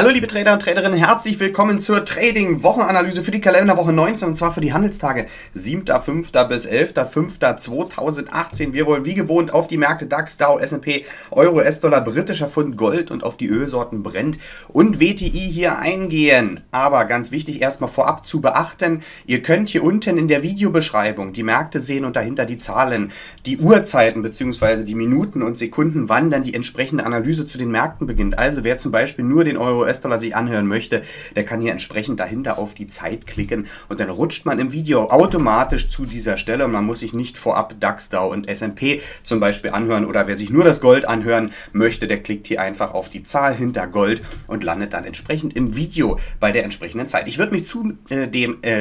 Hallo liebe Trader und Traderinnen, herzlich willkommen zur Trading-Wochenanalyse für die Kalenderwoche 19 und zwar für die Handelstage 7.5. bis 11.5.2018. Wir wollen wie gewohnt auf die Märkte DAX, Dow, S&P, Euro, US-Dollar, britischer Pfund, Gold und auf die Ölsorten Brent und WTI hier eingehen. Aber ganz wichtig erstmal vorab zu beachten, ihr könnt hier unten in der Videobeschreibung die Märkte sehen und dahinter die Zahlen, die Uhrzeiten bzw. die Minuten und Sekunden, wann dann die entsprechende Analyse zu den Märkten beginnt. Also wer zum Beispiel nur den Euro US-Dollar sich anhören möchte, der kann hier entsprechend dahinter auf die Zeit klicken und dann rutscht man im Video automatisch zu dieser Stelle und man muss sich nicht vorab DAX, Dow und S&P zum Beispiel anhören oder wer sich nur das Gold anhören möchte, der klickt hier einfach auf die Zahl hinter Gold und landet dann entsprechend im Video bei der entsprechenden Zeit. Ich würde mich zudem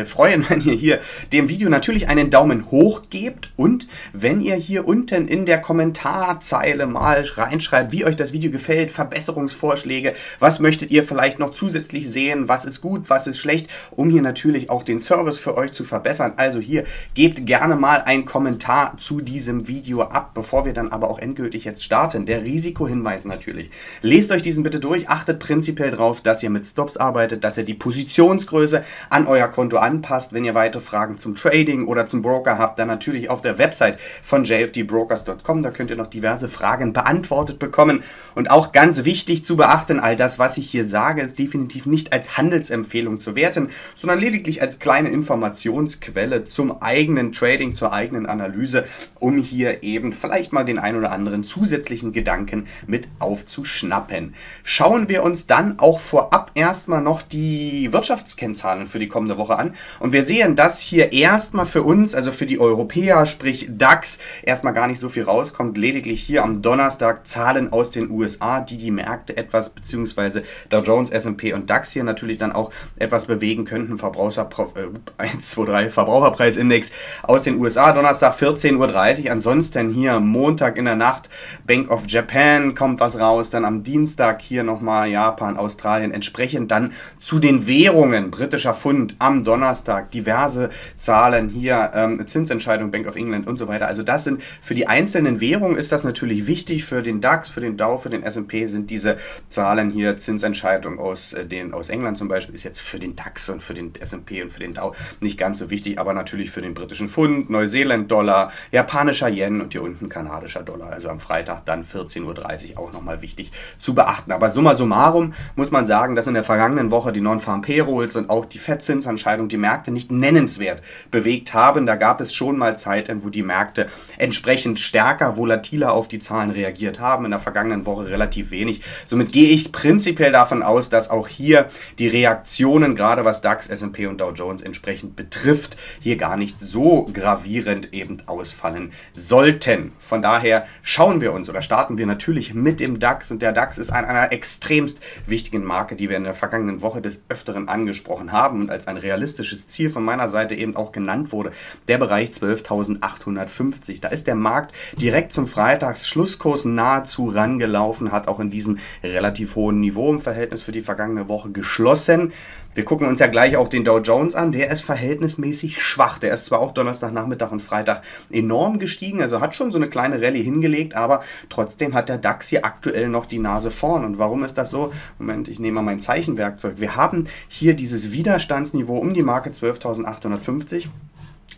freuen, wenn ihr hier dem Video natürlich einen Daumen hoch gebt und wenn ihr hier unten in der Kommentarzeile mal reinschreibt, wie euch das Video gefällt, Verbesserungsvorschläge, was möchtet ihr vielleicht noch zusätzlich sehen, was ist gut, was ist schlecht, um hier natürlich auch den Service für euch zu verbessern. Also hier gebt gerne mal einen Kommentar zu diesem Video ab, bevor wir dann aber auch endgültig jetzt starten. Der Risikohinweis natürlich. Lest euch diesen bitte durch, achtet prinzipiell darauf, dass ihr mit Stops arbeitet, dass ihr die Positionsgröße an euer Konto anpasst. Wenn ihr weitere Fragen zum Trading oder zum Broker habt, dann natürlich auf der Website von jfdbrokers.com, da könnt ihr noch diverse Fragen beantwortet bekommen. Und auch ganz wichtig zu beachten, all das, was ich hier sage, ist definitiv nicht als Handelsempfehlung zu werten, sondern lediglich als kleine Informationsquelle zum eigenen Trading, zur eigenen Analyse, um hier eben vielleicht mal den ein oder anderen zusätzlichen Gedanken mit aufzuschnappen. Schauen wir uns dann auch vorab erstmal noch die Wirtschaftskennzahlen für die kommende Woche an und wir sehen, dass hier erstmal für uns, also für die Europäer, sprich DAX, erstmal gar nicht so viel rauskommt, lediglich hier am Donnerstag Zahlen aus den USA, die die Märkte etwas, beziehungsweise Dow Jones, S&P und DAX hier natürlich dann auch etwas bewegen könnten. Verbraucherpreisindex aus den USA, Donnerstag 14.30 Uhr. Ansonsten hier Montag in der Nacht Bank of Japan kommt was raus. Dann am Dienstag hier nochmal Japan, Australien. Entsprechend dann zu den Währungen. Britischer Pfund am Donnerstag. Diverse Zahlen hier, Zinsentscheidung, Bank of England und so weiter. Also das sind für die einzelnen Währungen ist das natürlich wichtig. Für den DAX, für den Dow, für den S&P sind diese Zahlen hier, Zinsentscheidung aus England zum Beispiel, ist jetzt für den DAX und für den S&P und für den Dow nicht ganz so wichtig, aber natürlich für den britischen Pfund, Neuseeland-Dollar, japanischer Yen und hier unten kanadischer Dollar. Also am Freitag dann 14.30 Uhr auch nochmal wichtig zu beachten. Aber summa summarum muss man sagen, dass in der vergangenen Woche die Non-Farm-Payrolls und auch die Fed-Zinsentscheidung die Märkte nicht nennenswert bewegt haben. Da gab es schon mal Zeiten, wo die Märkte entsprechend stärker, volatiler auf die Zahlen reagiert haben. In der vergangenen Woche relativ wenig. Somit gehe ich prinzipiell davon aus, dass auch hier die Reaktionen, gerade was DAX, S&P und Dow Jones entsprechend betrifft, hier gar nicht so gravierend eben ausfallen sollten. Von daher schauen wir uns oder starten wir natürlich mit dem DAX und der DAX ist an einer extremst wichtigen Marke, die wir in der vergangenen Woche des Öfteren angesprochen haben und als ein realistisches Ziel von meiner Seite eben auch genannt wurde, der Bereich 12.850. Da ist der Markt direkt zum Freitagsschlusskurs nahezu rangelaufen, hat auch in diesem relativ hohen Niveau im Verhältnis für die vergangene Woche geschlossen. Wir gucken uns ja gleich auch den Dow Jones an, der ist verhältnismäßig schwach. Der ist zwar auch Donnerstagnachmittag und Freitag enorm gestiegen, also hat schon so eine kleine Rallye hingelegt, aber trotzdem hat der DAX hier aktuell noch die Nase vorn. Und warum ist das so? Moment, ich nehme mal mein Zeichenwerkzeug. Wir haben hier dieses Widerstandsniveau um die Marke 12.850.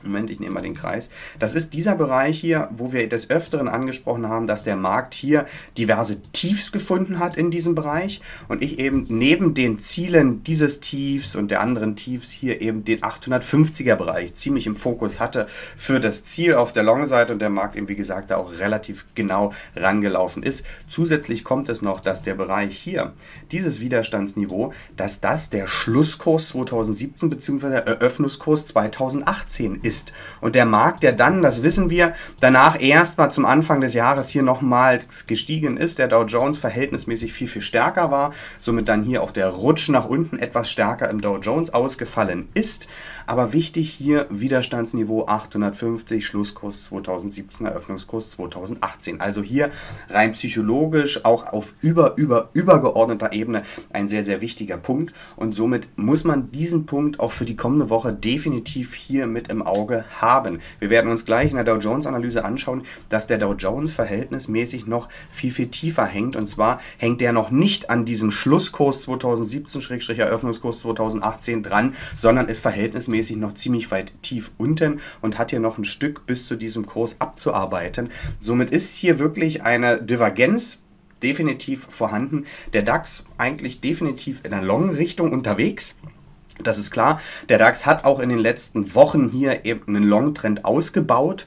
Moment, ich nehme mal den Kreis. Das ist dieser Bereich hier, wo wir des Öfteren angesprochen haben, dass der Markt hier diverse Tiefs gefunden hat in diesem Bereich und ich eben neben den Zielen dieses Tiefs und der anderen Tiefs hier eben den 850er Bereich ziemlich im Fokus hatte für das Ziel auf der Long-Seite und der Markt eben wie gesagt da auch relativ genau rangelaufen ist. Zusätzlich kommt es noch, dass der Bereich hier, dieses Widerstandsniveau, dass das der Schlusskurs 2017 bzw. der Eröffnungskurs 2018 ist. Und der Markt, der dann, das wissen wir, danach erstmal zum Anfang des Jahres hier nochmal gestiegen ist, der Dow Jones verhältnismäßig viel, viel stärker war, somit dann hier auch der Rutsch nach unten etwas stärker im Dow Jones ausgefallen ist. Aber wichtig hier, Widerstandsniveau 850, Schlusskurs 2017, Eröffnungskurs 2018. Also hier rein psychologisch auch auf übergeordneter Ebene ein sehr, sehr wichtiger Punkt. Und somit muss man diesen Punkt auch für die kommende Woche definitiv hier mit im Auge Auge haben. Wir werden uns gleich in der Dow Jones Analyse anschauen, dass der Dow Jones verhältnismäßig noch viel, viel tiefer hängt. Und zwar hängt der noch nicht an diesem Schlusskurs 2017-Eröffnungskurs 2018 dran, sondern ist verhältnismäßig noch ziemlich weit tief unten und hat hier noch ein Stück bis zu diesem Kurs abzuarbeiten. Somit ist hier wirklich eine Divergenz definitiv vorhanden. Der DAX eigentlich definitiv in der Long-Richtung unterwegs. Das ist klar. Der DAX hat auch in den letzten Wochen hier eben einen Long-Trend ausgebaut.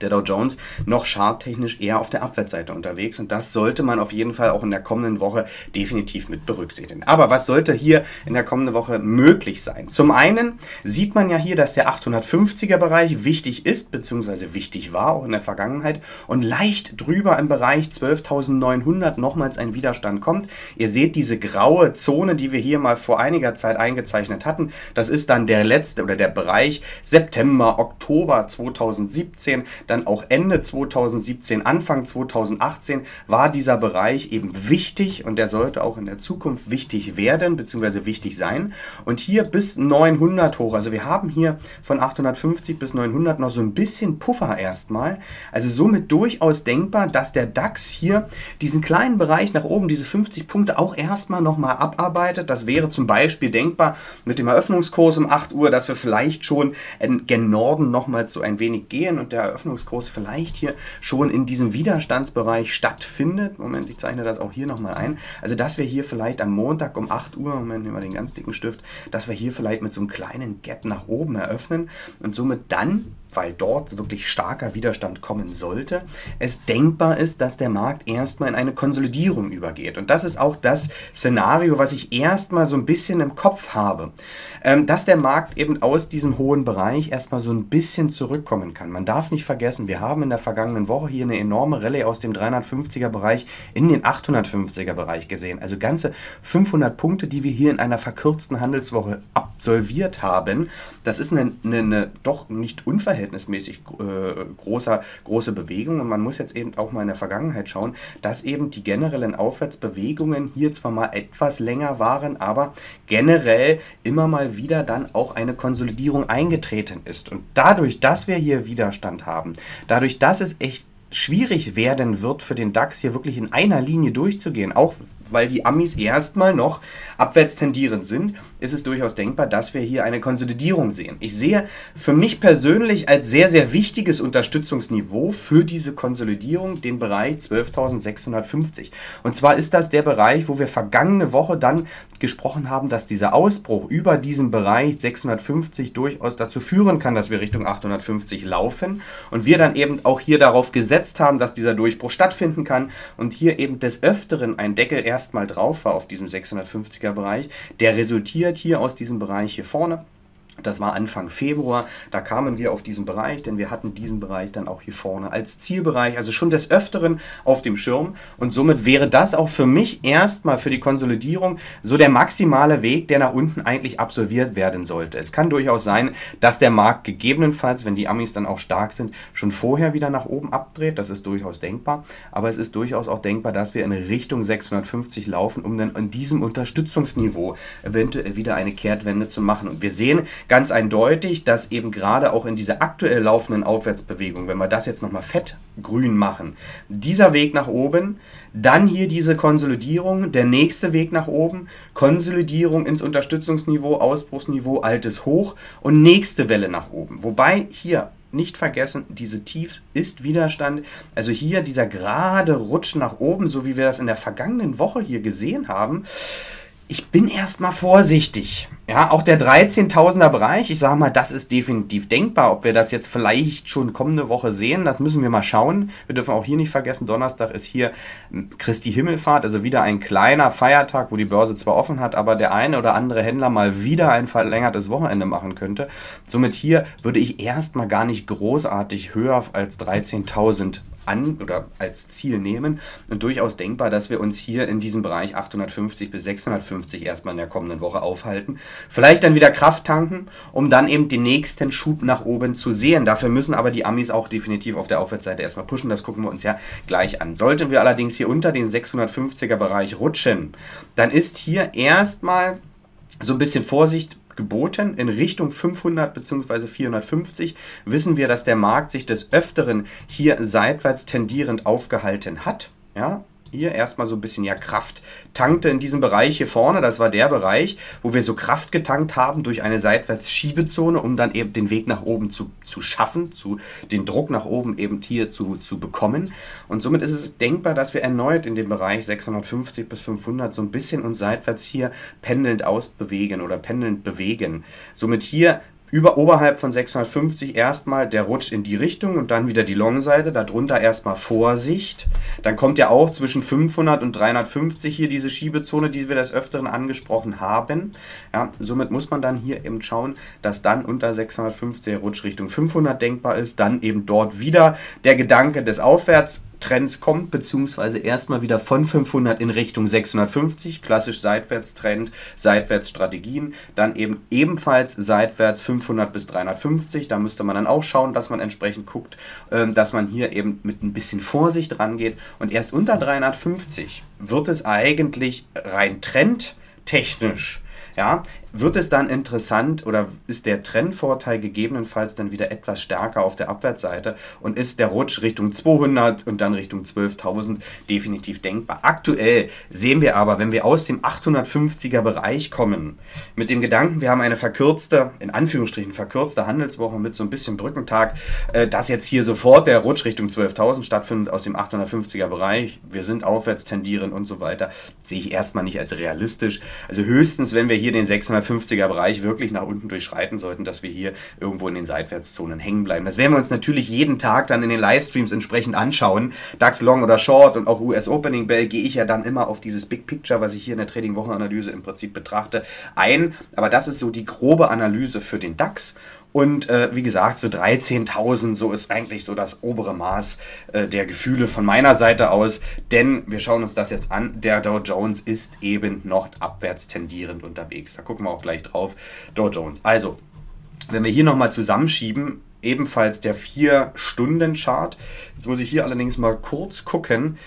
Der Dow Jones noch charttechnisch eher auf der Abwärtsseite unterwegs. Und das sollte man auf jeden Fall auch in der kommenden Woche definitiv mit berücksichtigen. Aber was sollte hier in der kommenden Woche möglich sein? Zum einen sieht man ja hier, dass der 850er-Bereich wichtig ist, beziehungsweise wichtig war auch in der Vergangenheit. Und leicht drüber im Bereich 12.900 nochmals ein Widerstand kommt. Ihr seht diese graue Zone, die wir hier mal vor einiger Zeit eingezeichnet hatten. Das ist dann der letzte oder der Bereich September, Oktober 2017. Dann auch Ende 2017, Anfang 2018 war dieser Bereich eben wichtig und der sollte auch in der Zukunft wichtig werden bzw. wichtig sein. Und hier bis 900 hoch, also wir haben hier von 850 bis 900 noch so ein bisschen Puffer erstmal. Also somit durchaus denkbar, dass der DAX hier diesen kleinen Bereich nach oben, diese 50 Punkte auch erstmal nochmal abarbeitet. Das wäre zum Beispiel denkbar mit dem Eröffnungskurs um 8 Uhr, dass wir vielleicht schon gen Norden nochmal so ein wenig gehen und der Eröffnungskurs vielleicht hier schon in diesem Widerstandsbereich stattfindet. Moment, ich zeichne das auch hier nochmal ein. Also, dass wir hier vielleicht am Montag um 8 Uhr, Moment, nehmen wir den ganz dicken Stift, dass wir hier vielleicht mit so einem kleinen Gap nach oben eröffnen und somit dann, weil dort wirklich starker Widerstand kommen sollte, es denkbar ist, dass der Markt erstmal in eine Konsolidierung übergeht. Und das ist auch das Szenario, was ich erstmal so ein bisschen im Kopf habe, dass der Markt eben aus diesem hohen Bereich erstmal so ein bisschen zurückkommen kann. Man darf nicht vergessen, wir haben in der vergangenen Woche hier eine enorme Rallye aus dem 350er-Bereich in den 850er-Bereich gesehen. Also ganze 500 Punkte, die wir hier in einer verkürzten Handelswoche absolviert haben. Das ist eine doch nicht unverhältnismäßig große Bewegung und man muss jetzt eben auch mal in der Vergangenheit schauen, dass eben die generellen Aufwärtsbewegungen hier zwar mal etwas länger waren, aber generell immer mal wieder dann auch eine Konsolidierung eingetreten ist. Und dadurch, dass wir hier Widerstand haben, dadurch, dass es echt schwierig werden wird für den DAX hier wirklich in einer Linie durchzugehen, auch weil die Amis erstmal noch abwärts tendierend sind, ist es durchaus denkbar, dass wir hier eine Konsolidierung sehen. Ich sehe für mich persönlich als sehr, sehr wichtiges Unterstützungsniveau für diese Konsolidierung den Bereich 12.650. Und zwar ist das der Bereich, wo wir vergangene Woche dann gesprochen haben, dass dieser Ausbruch über diesen Bereich 650 durchaus dazu führen kann, dass wir Richtung 850 laufen und wir dann eben auch hier darauf gesetzt haben, dass dieser Durchbruch stattfinden kann und hier eben des Öfteren ein Deckel erst mal drauf war auf diesem 650er-Bereich, der resultiert hier aus diesem Bereich hier vorne. Das war Anfang Februar, da kamen wir auf diesen Bereich, denn wir hatten diesen Bereich dann auch hier vorne als Zielbereich, also schon des Öfteren auf dem Schirm und somit wäre das auch für mich erstmal für die Konsolidierung so der maximale Weg, der nach unten eigentlich absolviert werden sollte. Es kann durchaus sein, dass der Markt gegebenenfalls, wenn die Amis dann auch stark sind, schon vorher wieder nach oben abdreht, das ist durchaus denkbar, aber es ist durchaus auch denkbar, dass wir in Richtung 650 laufen, um dann an diesem Unterstützungsniveau eventuell wieder eine Kehrtwende zu machen und wir sehen ganz eindeutig, dass eben gerade auch in dieser aktuell laufenden Aufwärtsbewegung, wenn wir das jetzt nochmal fettgrün machen, dieser Weg nach oben, dann hier diese Konsolidierung, der nächste Weg nach oben, Konsolidierung ins Unterstützungsniveau, Ausbruchsniveau, altes Hoch und nächste Welle nach oben. Wobei hier nicht vergessen, diese Tiefs ist Widerstand. Also hier dieser gerade Rutsch nach oben, so wie wir das in der vergangenen Woche hier gesehen haben, ich bin erstmal vorsichtig. Ja, auch der 13.000er-Bereich, ich sage mal, das ist definitiv denkbar. Ob wir das jetzt vielleicht schon kommende Woche sehen, das müssen wir mal schauen. Wir dürfen auch hier nicht vergessen, Donnerstag ist hier Christi Himmelfahrt, also wieder ein kleiner Feiertag, wo die Börse zwar offen hat, aber der eine oder andere Händler mal wieder ein verlängertes Wochenende machen könnte. Somit hier würde ich erstmal gar nicht großartig höher als 13.000 an oder als Ziel nehmen und durchaus denkbar, dass wir uns hier in diesem Bereich 850 bis 650 erstmal in der kommenden Woche aufhalten. Vielleicht dann wieder Kraft tanken, um dann eben den nächsten Schub nach oben zu sehen. Dafür müssen aber die Amis auch definitiv auf der Aufwärtsseite erstmal pushen. Das gucken wir uns ja gleich an. Sollten wir allerdings hier unter den 650er-Bereich rutschen, dann ist hier erstmal so ein bisschen Vorsicht geboten in Richtung 500 bzw. 450. Wissen wir, dass der Markt sich des Öfteren hier seitwärts tendierend aufgehalten hat. Ja, hier erstmal so ein bisschen ja Kraft tankte in diesem Bereich hier vorne. Das war der Bereich, wo wir so Kraft getankt haben durch eine Seitwärtsschiebezone, um dann eben den Weg nach oben zu schaffen, den Druck nach oben eben hier zu bekommen. Und somit ist es denkbar, dass wir erneut in dem Bereich 650 bis 500 so ein bisschen uns seitwärts hier pendelnd ausbewegen oder pendelnd bewegen. Somit hier oberhalb von 650 erstmal der Rutsch in die Richtung und dann wieder die Long-Seite, darunter erstmal Vorsicht. Dann kommt ja auch zwischen 500 und 350 hier diese Schiebezone, die wir des Öfteren angesprochen haben. Ja, somit muss man dann hier eben schauen, dass dann unter 650 der Rutsch Richtung 500 denkbar ist, dann eben dort wieder der Gedanke des Aufwärtstrends kommt, beziehungsweise erstmal wieder von 500 in Richtung 650, klassisch Seitwärtstrend, Seitwärtsstrategien, dann eben ebenfalls seitwärts 500 bis 350, da müsste man dann auch schauen, dass man entsprechend guckt, dass man hier eben mit ein bisschen Vorsicht rangeht und erst unter 350 wird es eigentlich rein trendtechnisch, ja, wird es dann interessant oder ist der Trendvorteil gegebenenfalls dann wieder etwas stärker auf der Abwärtsseite und ist der Rutsch Richtung 200 und dann Richtung 12.000 definitiv denkbar. Aktuell sehen wir aber, wenn wir aus dem 850er Bereich kommen, mit dem Gedanken, wir haben eine verkürzte, in Anführungsstrichen verkürzte Handelswoche mit so ein bisschen Brückentag, dass jetzt hier sofort der Rutsch Richtung 12.000 stattfindet aus dem 850er Bereich, wir sind aufwärts tendierend und so weiter, sehe ich erstmal nicht als realistisch. Also höchstens, wenn wir hier den 650er Bereich wirklich nach unten durchschreiten sollten, dass wir hier irgendwo in den Seitwärtszonen hängen bleiben. Das werden wir uns natürlich jeden Tag dann in den Livestreams entsprechend anschauen. DAX Long oder Short und auch US Opening Bell gehe ich ja dann immer auf dieses Big Picture, was ich hier in der Trading-Wochenanalyse im Prinzip betrachte, ein. Aber das ist so die grobe Analyse für den DAX. Und wie gesagt, so 13.000, so ist eigentlich so das obere Maß der Gefühle von meiner Seite aus. Denn wir schauen uns das jetzt an, der Dow Jones ist eben noch abwärts tendierend unterwegs. Da gucken wir auch gleich drauf, Dow Jones. Also, wenn wir hier nochmal zusammenschieben, ebenfalls der 4-Stunden-Chart. Jetzt muss ich hier allerdings mal kurz gucken.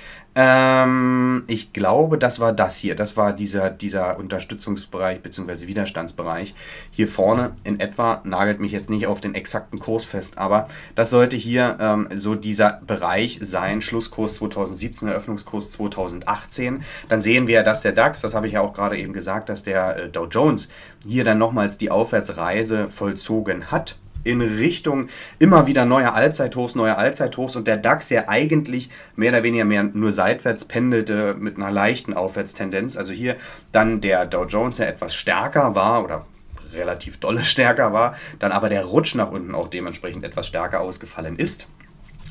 Ich glaube, das war das hier. Das war dieser Unterstützungsbereich bzw. Widerstandsbereich hier vorne in etwa. Nagelt mich jetzt nicht auf den exakten Kurs fest, aber das sollte hier so dieser Bereich sein. Schlusskurs 2017, Eröffnungskurs 2018. Dann sehen wir, dass der DAX, das habe ich ja auch gerade eben gesagt, dass der Dow Jones hier dann nochmals die Aufwärtsreise vollzogen hat. In Richtung immer wieder neue Allzeithochs und der DAX, der eigentlich mehr oder weniger nur seitwärts pendelte mit einer leichten Aufwärtstendenz, also hier dann der Dow Jones, der etwas stärker war oder relativ dolle stärker war, dann aber der Rutsch nach unten auch dementsprechend etwas stärker ausgefallen ist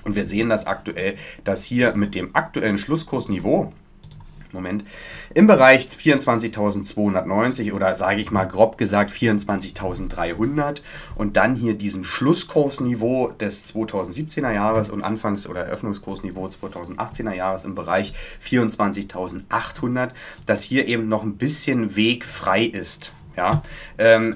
und wir sehen das aktuell, dass hier mit dem aktuellen Schlusskursniveau im Bereich 24.290 oder sage ich mal grob gesagt 24.300 und dann hier diesem Schlusskursniveau des 2017er Jahres und Anfangs- oder Eröffnungskursniveau 2018er Jahres im Bereich 24.800, dass hier eben noch ein bisschen Weg frei ist. Ja,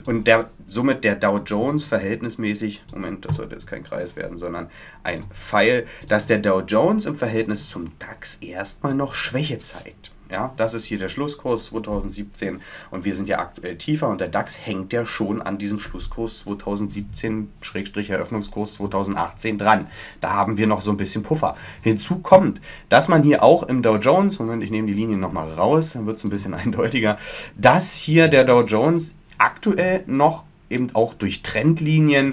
und somit der Dow Jones verhältnismäßig, Moment, das sollte jetzt kein Kreis werden, sondern ein Pfeil, dass der Dow Jones im Verhältnis zum DAX erstmal noch Schwäche zeigt. Ja, das ist hier der Schlusskurs 2017 und wir sind ja aktuell tiefer und der DAX hängt ja schon an diesem Schlusskurs 2017-Eröffnungskurs 2018 dran. Da haben wir noch so ein bisschen Puffer. Hinzu kommt, dass man hier auch im Dow Jones, Moment, ich nehme die Linie nochmal raus, dann wird es ein bisschen eindeutiger, dass hier der Dow Jones aktuell noch eben auch durch Trendlinien,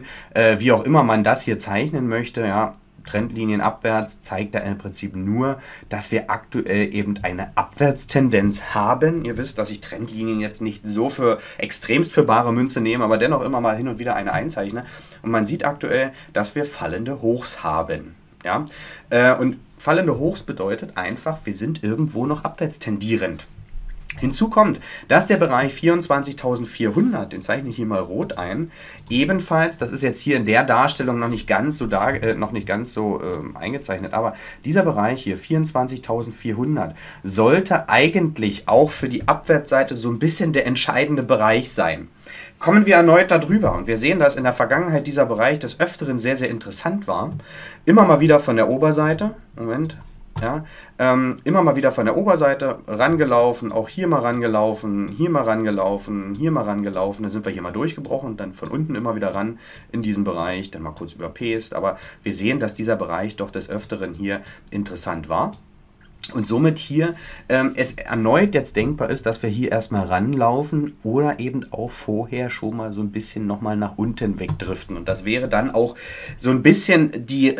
wie auch immer man das hier zeichnen möchte, ja, Trendlinien abwärts, zeigt da im Prinzip nur, dass wir aktuell eben eine Abwärtstendenz haben. Ihr wisst, dass ich Trendlinien jetzt nicht so für extremst für bare Münze nehme, aber dennoch immer mal hin und wieder eine einzeichne. Und man sieht aktuell, dass wir fallende Hochs haben. Ja? Und fallende Hochs bedeutet einfach, wir sind irgendwo noch abwärts tendierend. Hinzu kommt, dass der Bereich 24.400, den zeichne ich hier mal rot ein, ebenfalls, das ist jetzt hier in der Darstellung noch nicht ganz so, eingezeichnet, aber dieser Bereich hier, 24.400, sollte eigentlich auch für die Abwärtsseite so ein bisschen der entscheidende Bereich sein. Kommen wir erneut darüber und wir sehen, dass in der Vergangenheit dieser Bereich des Öfteren sehr, sehr interessant war. Immer mal wieder von der Oberseite, Moment, Ja, immer mal wieder von der Oberseite rangelaufen, auch hier mal rangelaufen, hier mal rangelaufen, hier mal rangelaufen. Dann sind wir hier mal durchgebrochen, dann von unten immer wieder ran in diesen Bereich, dann mal kurz überpest. Aber wir sehen, dass dieser Bereich doch des Öfteren hier interessant war. Und somit hier es erneut jetzt denkbar ist, dass wir hier erstmal ranlaufen oder eben auch vorher schon mal so ein bisschen nochmal nach unten wegdriften. Und das wäre dann auch so ein bisschen die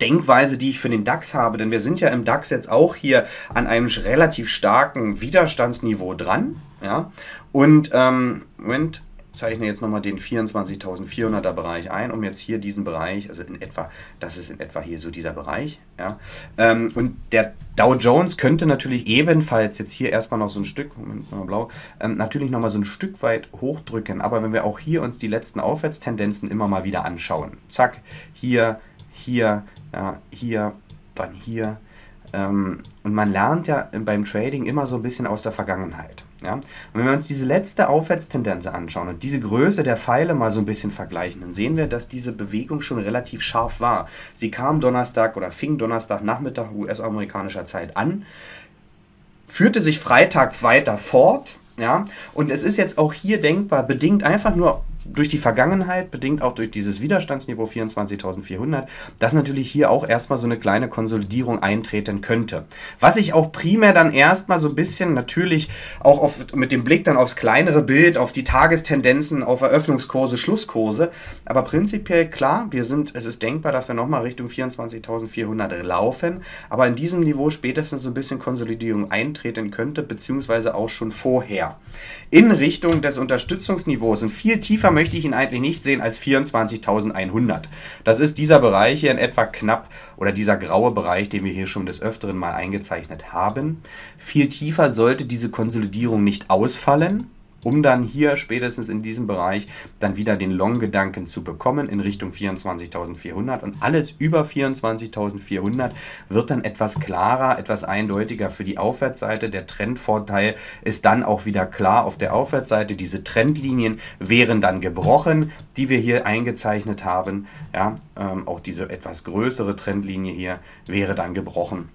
Denkweise, die ich für den DAX habe. Denn wir sind ja im DAX jetzt auch hier an einem relativ starken Widerstandsniveau dran. Ja? Und Moment, zeichne jetzt nochmal den 24.400er Bereich ein, um jetzt hier diesen Bereich, also in etwa, das ist in etwa hier so dieser Bereich, ja, und der Dow Jones könnte natürlich ebenfalls jetzt hier erstmal noch so ein Stück, Moment, nochmal blau, natürlich nochmal so ein Stück weit hochdrücken, aber wenn wir auch hier uns die letzten Aufwärtstendenzen immer mal wieder anschauen, zack, hier, hier, ja, hier, dann hier, und man lernt ja beim Trading immer so ein bisschen aus der Vergangenheit. Ja? Und wenn wir uns diese letzte Aufwärtstendenz anschauen und diese Größe der Pfeile mal so ein bisschen vergleichen, dann sehen wir, dass diese Bewegung schon relativ scharf war. Sie kam Donnerstag oder fing Donnerstagnachmittag US-amerikanischer Zeit an, führte sich Freitag weiter fort, ja? Und es ist jetzt auch hier denkbar, bedingt einfach nur durch die Vergangenheit, bedingt auch durch dieses Widerstandsniveau 24.400, dass natürlich hier auch erstmal so eine kleine Konsolidierung eintreten könnte. Was ich auch primär dann erstmal so ein bisschen natürlich auch mit dem Blick dann aufs kleinere Bild, auf die Tagestendenzen, auf Eröffnungskurse, Schlusskurse, aber prinzipiell klar, es ist denkbar, dass wir nochmal Richtung 24.400 laufen, aber in diesem Niveau spätestens so ein bisschen Konsolidierung eintreten könnte, beziehungsweise auch schon vorher. In Richtung des Unterstützungsniveaus sind viel tiefer möchte ich ihn eigentlich nicht sehen als 24.100. Das ist dieser Bereich hier in etwa knapp, oder dieser graue Bereich, den wir hier schon des Öfteren mal eingezeichnet haben. Viel tiefer sollte diese Konsolidierung nicht ausfallen, um dann hier spätestens in diesem Bereich dann wieder den Long-Gedanken zu bekommen in Richtung 24.400. Und alles über 24.400 wird dann etwas klarer, etwas eindeutiger für die Aufwärtsseite. Der Trendvorteil ist dann auch wieder klar auf der Aufwärtsseite. Diese Trendlinien wären dann gebrochen, die wir hier eingezeichnet haben. Ja, auch diese etwas größere Trendlinie hier wäre dann gebrochen.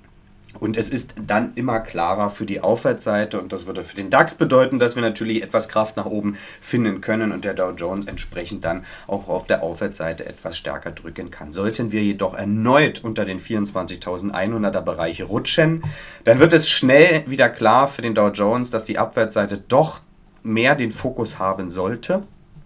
Und es ist dann immer klarer für die Aufwärtsseite und das würde für den DAX bedeuten, dass wir natürlich etwas Kraft nach oben finden können und der Dow Jones entsprechend dann auch auf der Aufwärtsseite etwas stärker drücken kann. Sollten wir jedoch erneut unter den 24.100er Bereich rutschen, dann wird es schnell wieder klar für den Dow Jones, dass die Abwärtsseite doch mehr den Fokus haben sollte.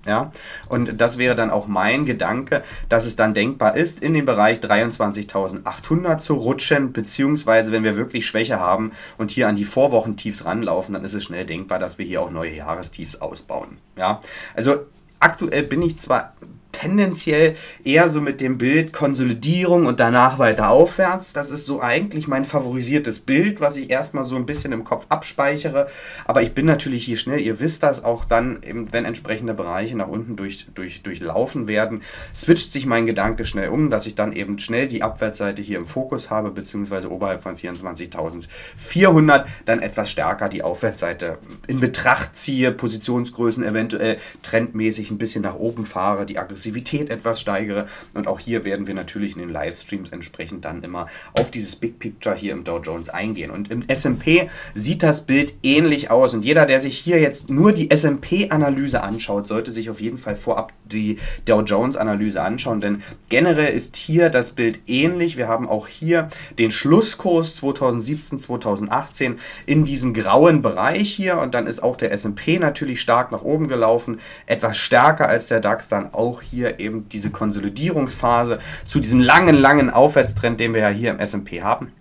Ja, und das wäre dann auch mein Gedanke, dass es dann denkbar ist, in den Bereich 23.800 zu rutschen, beziehungsweise wenn wir wirklich Schwäche haben und hier an die Vorwochentiefs ranlaufen, dann ist es schnell denkbar, dass wir hier auch neue Jahrestiefs ausbauen. Ja, also aktuell bin ich zwar tendenziell eher so mit dem Bild Konsolidierung und danach weiter aufwärts. Das ist so eigentlich mein favorisiertes Bild, was ich erstmal so ein bisschen im Kopf abspeichere. Aber ich bin natürlich hier schnell, ihr wisst das, auch dann, eben, wenn entsprechende Bereiche nach unten durchlaufen werden, switcht sich mein Gedanke schnell um, dass ich dann eben schnell die Abwärtsseite hier im Fokus habe, beziehungsweise oberhalb von 24.400 dann etwas stärker die Aufwärtsseite in Betracht ziehe, Positionsgrößen eventuell trendmäßig ein bisschen nach oben fahre, die Aggressivität etwas steigere und auch hier werden wir natürlich in den Livestreams entsprechend dann immer auf dieses Big Picture hier im Dow Jones eingehen und im S&P sieht das Bild ähnlich aus und jeder, der sich hier jetzt nur die S&P-Analyse anschaut, sollte sich auf jeden Fall vorab die Dow Jones-Analyse anschauen, denn generell ist hier das Bild ähnlich. Wir haben auch hier den Schlusskurs 2017, 2018 in diesem grauen Bereich hier und dann ist auch der S&P natürlich stark nach oben gelaufen, etwas stärker als der DAX dann auch hier eben diese Konsolidierungsphase zu diesem langen, langen Aufwärtstrend, den wir ja hier im S&P haben.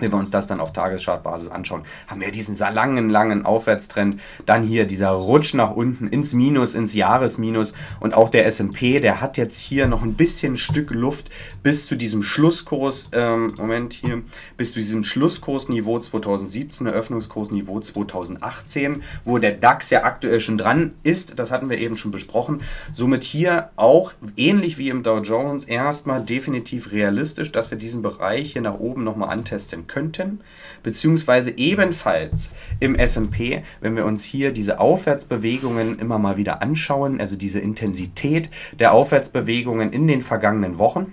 Wenn wir uns das dann auf Tageschartbasis anschauen, haben wir diesen langen, langen Aufwärtstrend, dann hier dieser Rutsch nach unten ins Minus, ins Jahresminus und auch der S&P, der hat jetzt hier noch ein bisschen Stück Luft bis zu diesem Schlusskurs, bis zu diesem Schlusskursniveau 2017, Eröffnungskursniveau 2018, wo der DAX ja aktuell schon dran ist, das hatten wir eben schon besprochen, somit hier auch ähnlich wie im Dow Jones erstmal definitiv realistisch, dass wir diesen Bereich hier nach oben nochmal antesten könnten, beziehungsweise ebenfalls im S&P, wenn wir uns hier diese Aufwärtsbewegungen immer mal wieder anschauen, also diese Intensität der Aufwärtsbewegungen in den vergangenen Wochen,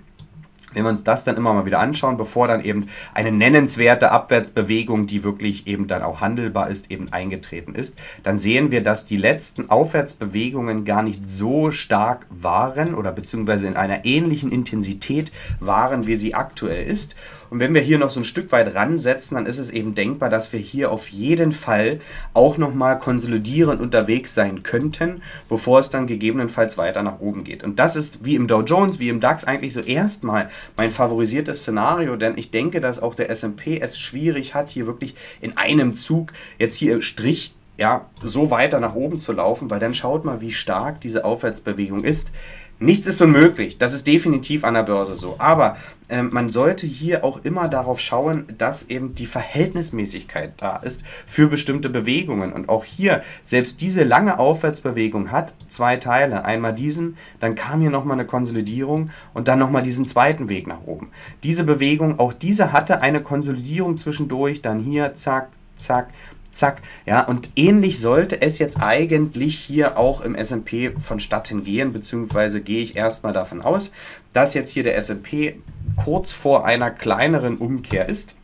Wenn wir uns das dann immer mal wieder anschauen, bevor dann eben eine nennenswerte Abwärtsbewegung, die wirklich eben dann auch handelbar ist, eben eingetreten ist, dann sehen wir, dass die letzten Aufwärtsbewegungen gar nicht so stark waren oder beziehungsweise in einer ähnlichen Intensität waren, wie sie aktuell ist. Und wenn wir hier noch so ein Stück weit ransetzen, dann ist es eben denkbar, dass wir hier auf jeden Fall auch nochmal konsolidierend unterwegs sein könnten, bevor es dann gegebenenfalls weiter nach oben geht. Und das ist wie im Dow Jones, wie im DAX eigentlich so erstmal mein favorisiertes Szenario, denn ich denke, dass auch der S&P es schwierig hat, hier wirklich in einem Zug jetzt hier im Strich ja, so weiter nach oben zu laufen, weil dann schaut mal, wie stark diese Aufwärtsbewegung ist. Nichts ist unmöglich, das ist definitiv an der Börse so, aber man sollte hier auch immer darauf schauen, dass eben die Verhältnismäßigkeit da ist für bestimmte Bewegungen. Und auch hier, selbst diese lange Aufwärtsbewegung hat zwei Teile. Einmal diesen, dann kam hier nochmal eine Konsolidierung und dann nochmal diesen zweiten Weg nach oben. Diese Bewegung, auch diese hatte eine Konsolidierung zwischendurch, dann hier, zack, zack, zack, ja, und ähnlich sollte es jetzt eigentlich hier auch im S&P vonstatten gehen, beziehungsweise gehe ich erstmal davon aus, dass jetzt hier der S&P kurz vor einer kleineren Umkehr ist,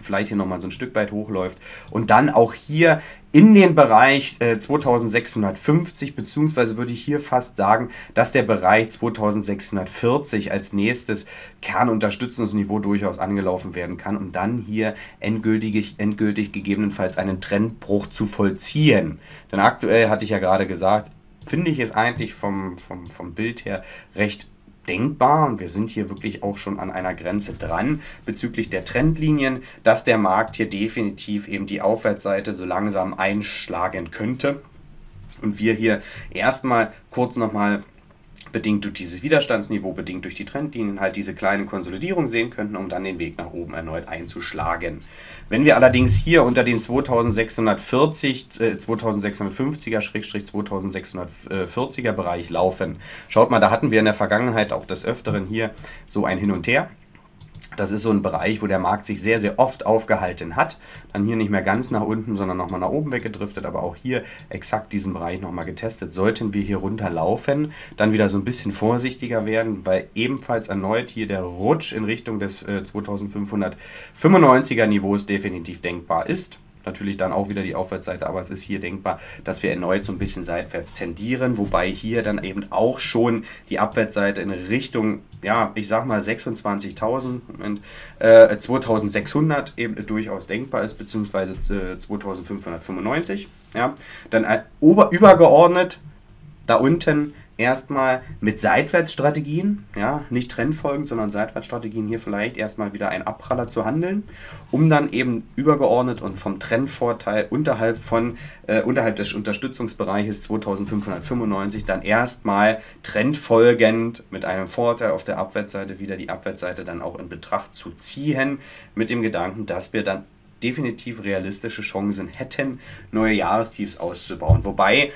vielleicht hier nochmal so ein Stück weit hochläuft und dann auch hier in den Bereich 2650, beziehungsweise würde ich hier fast sagen, dass der Bereich 2640 als nächstes Kernunterstützungsniveau durchaus angelaufen werden kann, um dann hier endgültig gegebenenfalls einen Trendbruch zu vollziehen. Denn aktuell, hatte ich ja gerade gesagt, finde ich es eigentlich vom Bild her recht denkbar, und wir sind hier wirklich auch schon an einer Grenze dran bezüglich der Trendlinien, dass der Markt hier definitiv eben die Aufwärtsseite so langsam einschlagen könnte und wir hier erstmal kurz nochmal bedingt durch dieses Widerstandsniveau, bedingt durch die Trendlinien halt diese kleine Konsolidierung sehen könnten, um dann den Weg nach oben erneut einzuschlagen. Wenn wir allerdings hier unter den 2650er-2640er Bereich laufen, schaut mal, da hatten wir in der Vergangenheit auch des Öfteren hier so ein Hin und Her. Das ist so ein Bereich, wo der Markt sich sehr, sehr oft aufgehalten hat. Dann hier nicht mehr ganz nach unten, sondern nochmal nach oben weggedriftet. Aber auch hier exakt diesen Bereich nochmal getestet. Sollten wir hier runterlaufen, dann wieder so ein bisschen vorsichtiger werden, weil ebenfalls erneut hier der Rutsch in Richtung des 2595er Niveaus definitiv denkbar ist. Natürlich dann auch wieder die Aufwärtsseite, aber es ist hier denkbar, dass wir erneut so ein bisschen seitwärts tendieren, wobei hier dann eben auch schon die Abwärtsseite in Richtung, ja, ich sag mal 26.000 und 2600 eben durchaus denkbar ist, beziehungsweise 2595, ja, dann übergeordnet da unten erstmal mit Seitwärtsstrategien, ja, nicht trendfolgend, sondern Seitwärtsstrategien hier vielleicht erstmal wieder ein Abpraller zu handeln, um dann eben übergeordnet und vom Trendvorteil unterhalb des Unterstützungsbereiches 2595 dann erstmal trendfolgend mit einem Vorteil auf der Abwärtsseite wieder die Abwärtsseite dann auch in Betracht zu ziehen, mit dem Gedanken, dass wir dann definitiv realistische Chancen hätten, neue Jahrestiefs auszubauen. Wobei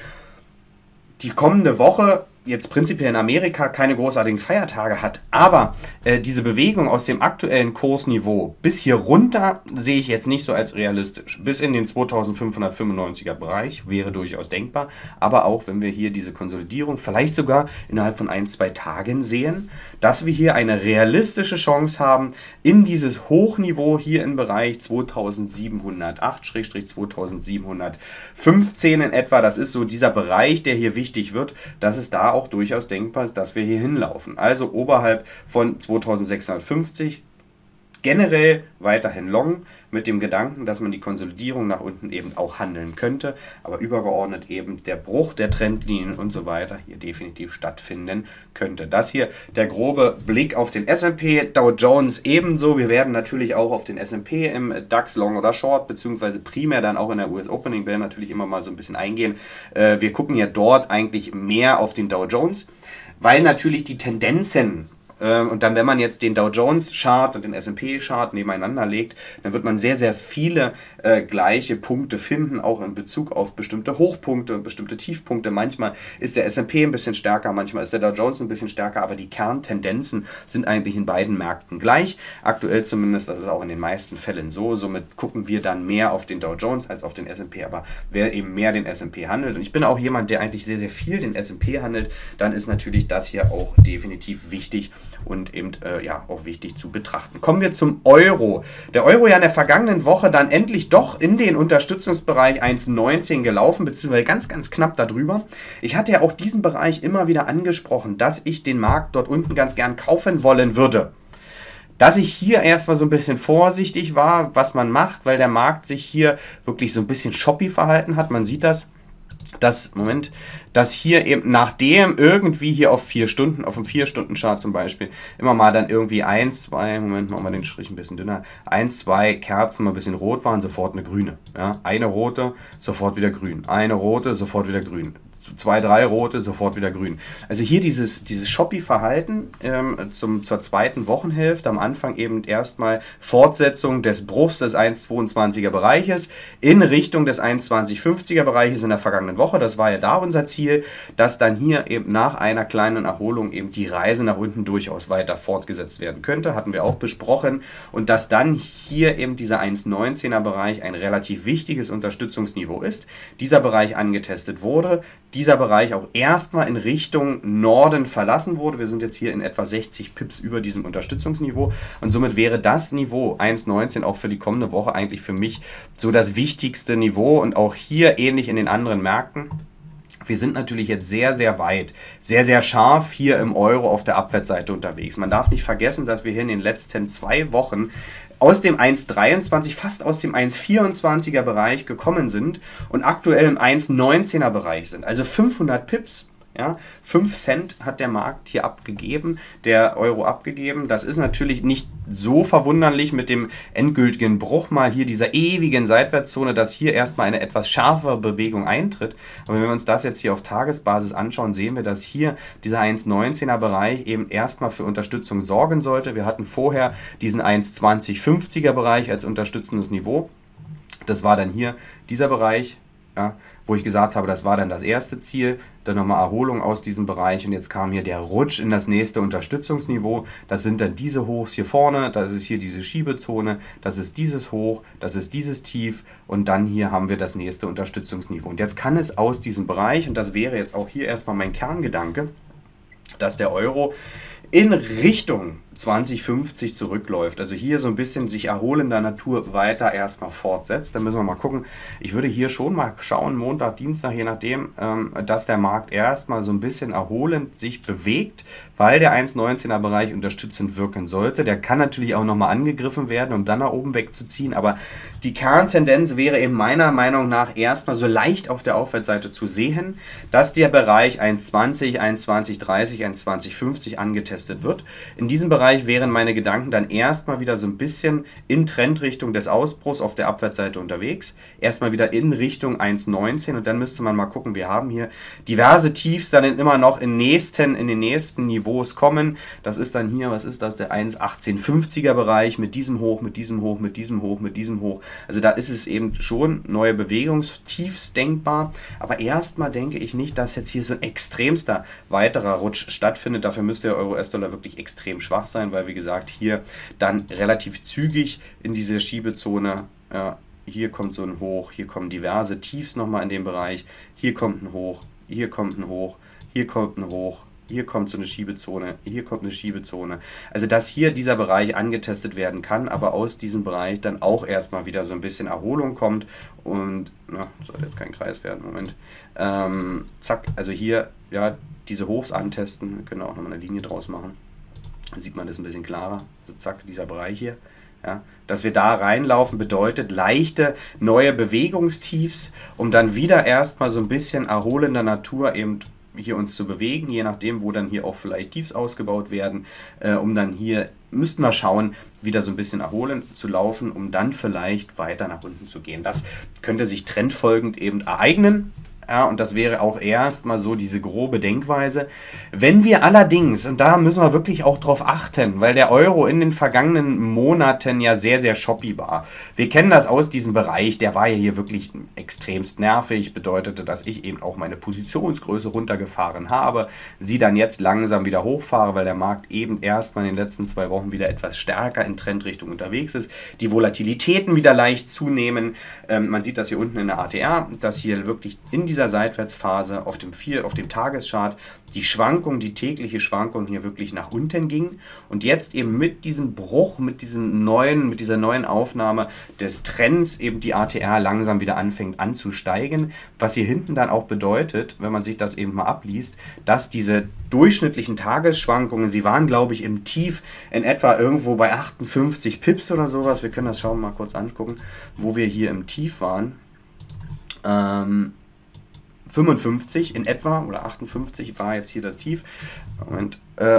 die kommende Woche jetzt prinzipiell in Amerika keine großartigen Feiertage hat, aber diese Bewegung aus dem aktuellen Kursniveau bis hier runter sehe ich jetzt nicht so als realistisch. Bis in den 2595er Bereich wäre durchaus denkbar, aber auch wenn wir hier diese Konsolidierung vielleicht sogar innerhalb von 1-2 Tagen sehen, dass wir hier eine realistische Chance haben, in dieses Hochniveau hier im Bereich 2708-2715 in etwa, das ist so dieser Bereich, der hier wichtig wird, dass es da auch durchaus denkbar ist, dass wir hier hinlaufen. Also oberhalb von 2650 generell weiterhin long, mit dem Gedanken, dass man die Konsolidierung nach unten eben auch handeln könnte, aber übergeordnet eben der Bruch der Trendlinien und so weiter hier definitiv stattfinden könnte. Das hier der grobe Blick auf den S&P, Dow Jones ebenso. Wir werden natürlich auch auf den S&P im DAX Long oder Short, beziehungsweise primär dann auch in der US Opening Bell natürlich immer mal so ein bisschen eingehen. Wir gucken ja dort eigentlich mehr auf den Dow Jones, weil natürlich die Tendenzen, und dann, wenn man jetzt den Dow Jones Chart und den S&P Chart nebeneinander legt, dann wird man sehr, sehr viele gleiche Punkte finden, auch in Bezug auf bestimmte Hochpunkte und bestimmte Tiefpunkte. Manchmal ist der S&P ein bisschen stärker, manchmal ist der Dow Jones ein bisschen stärker, aber die Kerntendenzen sind eigentlich in beiden Märkten gleich. Aktuell zumindest, das ist auch in den meisten Fällen so. Somit gucken wir dann mehr auf den Dow Jones als auf den S&P. Aber wer eben mehr den S&P handelt, und ich bin auch jemand, der eigentlich sehr, sehr viel den S&P handelt, dann ist natürlich das hier auch definitiv wichtig, und eben ja auch wichtig zu betrachten. Kommen wir zum Euro. Der Euro ja in der vergangenen Woche dann endlich doch in den Unterstützungsbereich 1,19 gelaufen, beziehungsweise ganz knapp darüber. Ich hatte ja auch diesen Bereich immer wieder angesprochen, dass ich den Markt dort unten ganz gern kaufen wollen würde. Dass ich hier erstmal so ein bisschen vorsichtig war, was man macht, weil der Markt sich hier wirklich so ein bisschen shoppy verhalten hat. Man sieht das. dass hier eben nachdem irgendwie hier auf 4 Stunden, auf dem 4-Stunden-Chart zum Beispiel, immer mal dann irgendwie 1, 2, Moment, machen wir den Strich ein bisschen dünner, 1, 2 Kerzen mal ein bisschen rot waren, sofort eine grüne. Ja? Eine rote, sofort wieder grün. Eine rote, sofort wieder grün. 2, 3 rote, sofort wieder grün. Also hier dieses Shoppy-Verhalten zur zweiten Wochenhälfte, am Anfang eben erstmal Fortsetzung des Bruchs des 1,22er Bereiches in Richtung des 1,2050er Bereiches in der vergangenen Woche. Das war ja da unser Ziel, dass dann hier eben nach einer kleinen Erholung eben die Reise nach unten durchaus weiter fortgesetzt werden könnte, hatten wir auch besprochen. Und dass dann hier eben dieser 1,19er Bereich ein relativ wichtiges Unterstützungsniveau ist. Dieser Bereich angetestet wurde, dieser Bereich auch erstmal in Richtung Norden verlassen wurde. Wir sind jetzt hier in etwa 60 Pips über diesem Unterstützungsniveau und somit wäre das Niveau 1,19 auch für die kommende Woche eigentlich für mich so das wichtigste Niveau und auch hier ähnlich in den anderen Märkten. Wir sind natürlich jetzt sehr weit, sehr scharf hier im Euro auf der Abwärtsseite unterwegs. Man darf nicht vergessen, dass wir hier in den letzten 2 Wochen aus dem 1,23, fast aus dem 1,24er Bereich gekommen sind und aktuell im 1,19er Bereich sind. Also 500 Pips. Ja, 5 Cent hat der Markt hier abgegeben, der Euro abgegeben. Das ist natürlich nicht so verwunderlich mit dem endgültigen Bruch mal hier dieser ewigen Seitwärtszone, dass hier erstmal eine etwas schärfere Bewegung eintritt. Aber wenn wir uns das jetzt hier auf Tagesbasis anschauen, sehen wir, dass hier dieser 1,19er Bereich eben erstmal für Unterstützung sorgen sollte. Wir hatten vorher diesen 1,2050er Bereich als unterstützendes Niveau. Das war dann hier dieser Bereich. Ja, wo ich gesagt habe, das war dann das erste Ziel, dann nochmal Erholung aus diesem Bereich und jetzt kam hier der Rutsch in das nächste Unterstützungsniveau. Das sind dann diese Hochs hier vorne, das ist hier diese Schiebezone, das ist dieses Hoch, das ist dieses Tief und dann hier haben wir das nächste Unterstützungsniveau. Und jetzt kann es aus diesem Bereich, und das wäre jetzt auch hier erstmal mein Kerngedanke, dass der Euro in Richtung 2050 zurückläuft, also hier so ein bisschen sich erholender Natur weiter erstmal fortsetzt. Dann müssen wir mal gucken. Ich würde hier schon mal schauen, Montag, Dienstag, je nachdem, dass der Markt erstmal so ein bisschen erholend sich bewegt, weil der 1,19er Bereich unterstützend wirken sollte. Der kann natürlich auch nochmal angegriffen werden, um dann nach oben wegzuziehen, aber die Kerntendenz wäre eben meiner Meinung nach erstmal so leicht auf der Aufwärtsseite zu sehen, dass der Bereich 1,20, 1,2030, 1,2050 angetestet wird. In diesem Bereich wären meine Gedanken dann erstmal wieder so ein bisschen in Trendrichtung des Ausbruchs auf der Abwärtsseite unterwegs. Erstmal wieder in Richtung 1,19 und dann müsste man mal gucken, wir haben hier diverse Tiefs dann immer noch in den nächsten Niveaus kommen. Das ist dann hier, was ist das, der 1,1850er Bereich mit diesem Hoch, mit diesem Hoch, mit diesem Hoch, mit diesem Hoch. Also da ist es eben schon neue Bewegungstiefs denkbar, aber erstmal denke ich nicht, dass jetzt hier so ein extremster weiterer Rutsch stattfindet. Dafür müsste der Euro-US-Dollar wirklich extrem schwach sein, weil wie gesagt hier dann relativ zügig in diese Schiebezone, hier kommt so ein Hoch, hier kommen diverse Tiefs nochmal in dem Bereich, hier kommt ein Hoch, hier kommt ein Hoch, hier kommt ein Hoch, hier kommt so eine Schiebezone, hier kommt eine Schiebezone. Also dass hier dieser Bereich angetestet werden kann, aber aus diesem Bereich dann auch erstmal wieder so ein bisschen Erholung kommt und, na, sollte jetzt kein Kreis werden, Moment, zack, also hier, ja, diese Hochs antesten, wir können auch nochmal eine Linie draus machen. Sieht man das ein bisschen klarer, so zack, dieser Bereich hier, ja, dass wir da reinlaufen, bedeutet leichte neue Bewegungstiefs, um dann wieder erstmal so ein bisschen erholender Natur eben hier uns zu bewegen, je nachdem, wo dann hier auch vielleicht Tiefs ausgebaut werden, um dann hier, müssten wir schauen, wieder so ein bisschen erholen zu laufen, um dann vielleicht weiter nach unten zu gehen. Das könnte sich trendfolgend eben ereignen. Ja, und das wäre auch erstmal so diese grobe Denkweise. Wenn wir allerdings, und da müssen wir wirklich auch drauf achten, weil der Euro in den vergangenen Monaten ja sehr shoppy war. Wir kennen das aus diesem Bereich, der war ja hier wirklich extremst nervig, bedeutete, dass ich eben auch meine Positionsgröße runtergefahren habe, sie dann jetzt langsam wieder hochfahre, weil der Markt eben erstmal in den letzten 2 Wochen wieder etwas stärker in Trendrichtung unterwegs ist, die Volatilitäten wieder leicht zunehmen. Man sieht das hier unten in der ATR, dass hier wirklich in dieser dieser Seitwärtsphase auf dem Tageschart die tägliche Schwankung hier wirklich nach unten ging. Und jetzt eben mit diesem Bruch, mit dieser neuen Aufnahme des Trends eben die ATR langsam wieder anfängt anzusteigen. Was hier hinten dann auch bedeutet, wenn man sich das eben mal abliest, dass diese durchschnittlichen Tagesschwankungen, sie waren glaube ich im Tief in etwa irgendwo bei 58 Pips oder sowas. Wir können das schauen, mal kurz angucken, wo wir hier im Tief waren. 55 in etwa oder 58 war jetzt hier das Tief.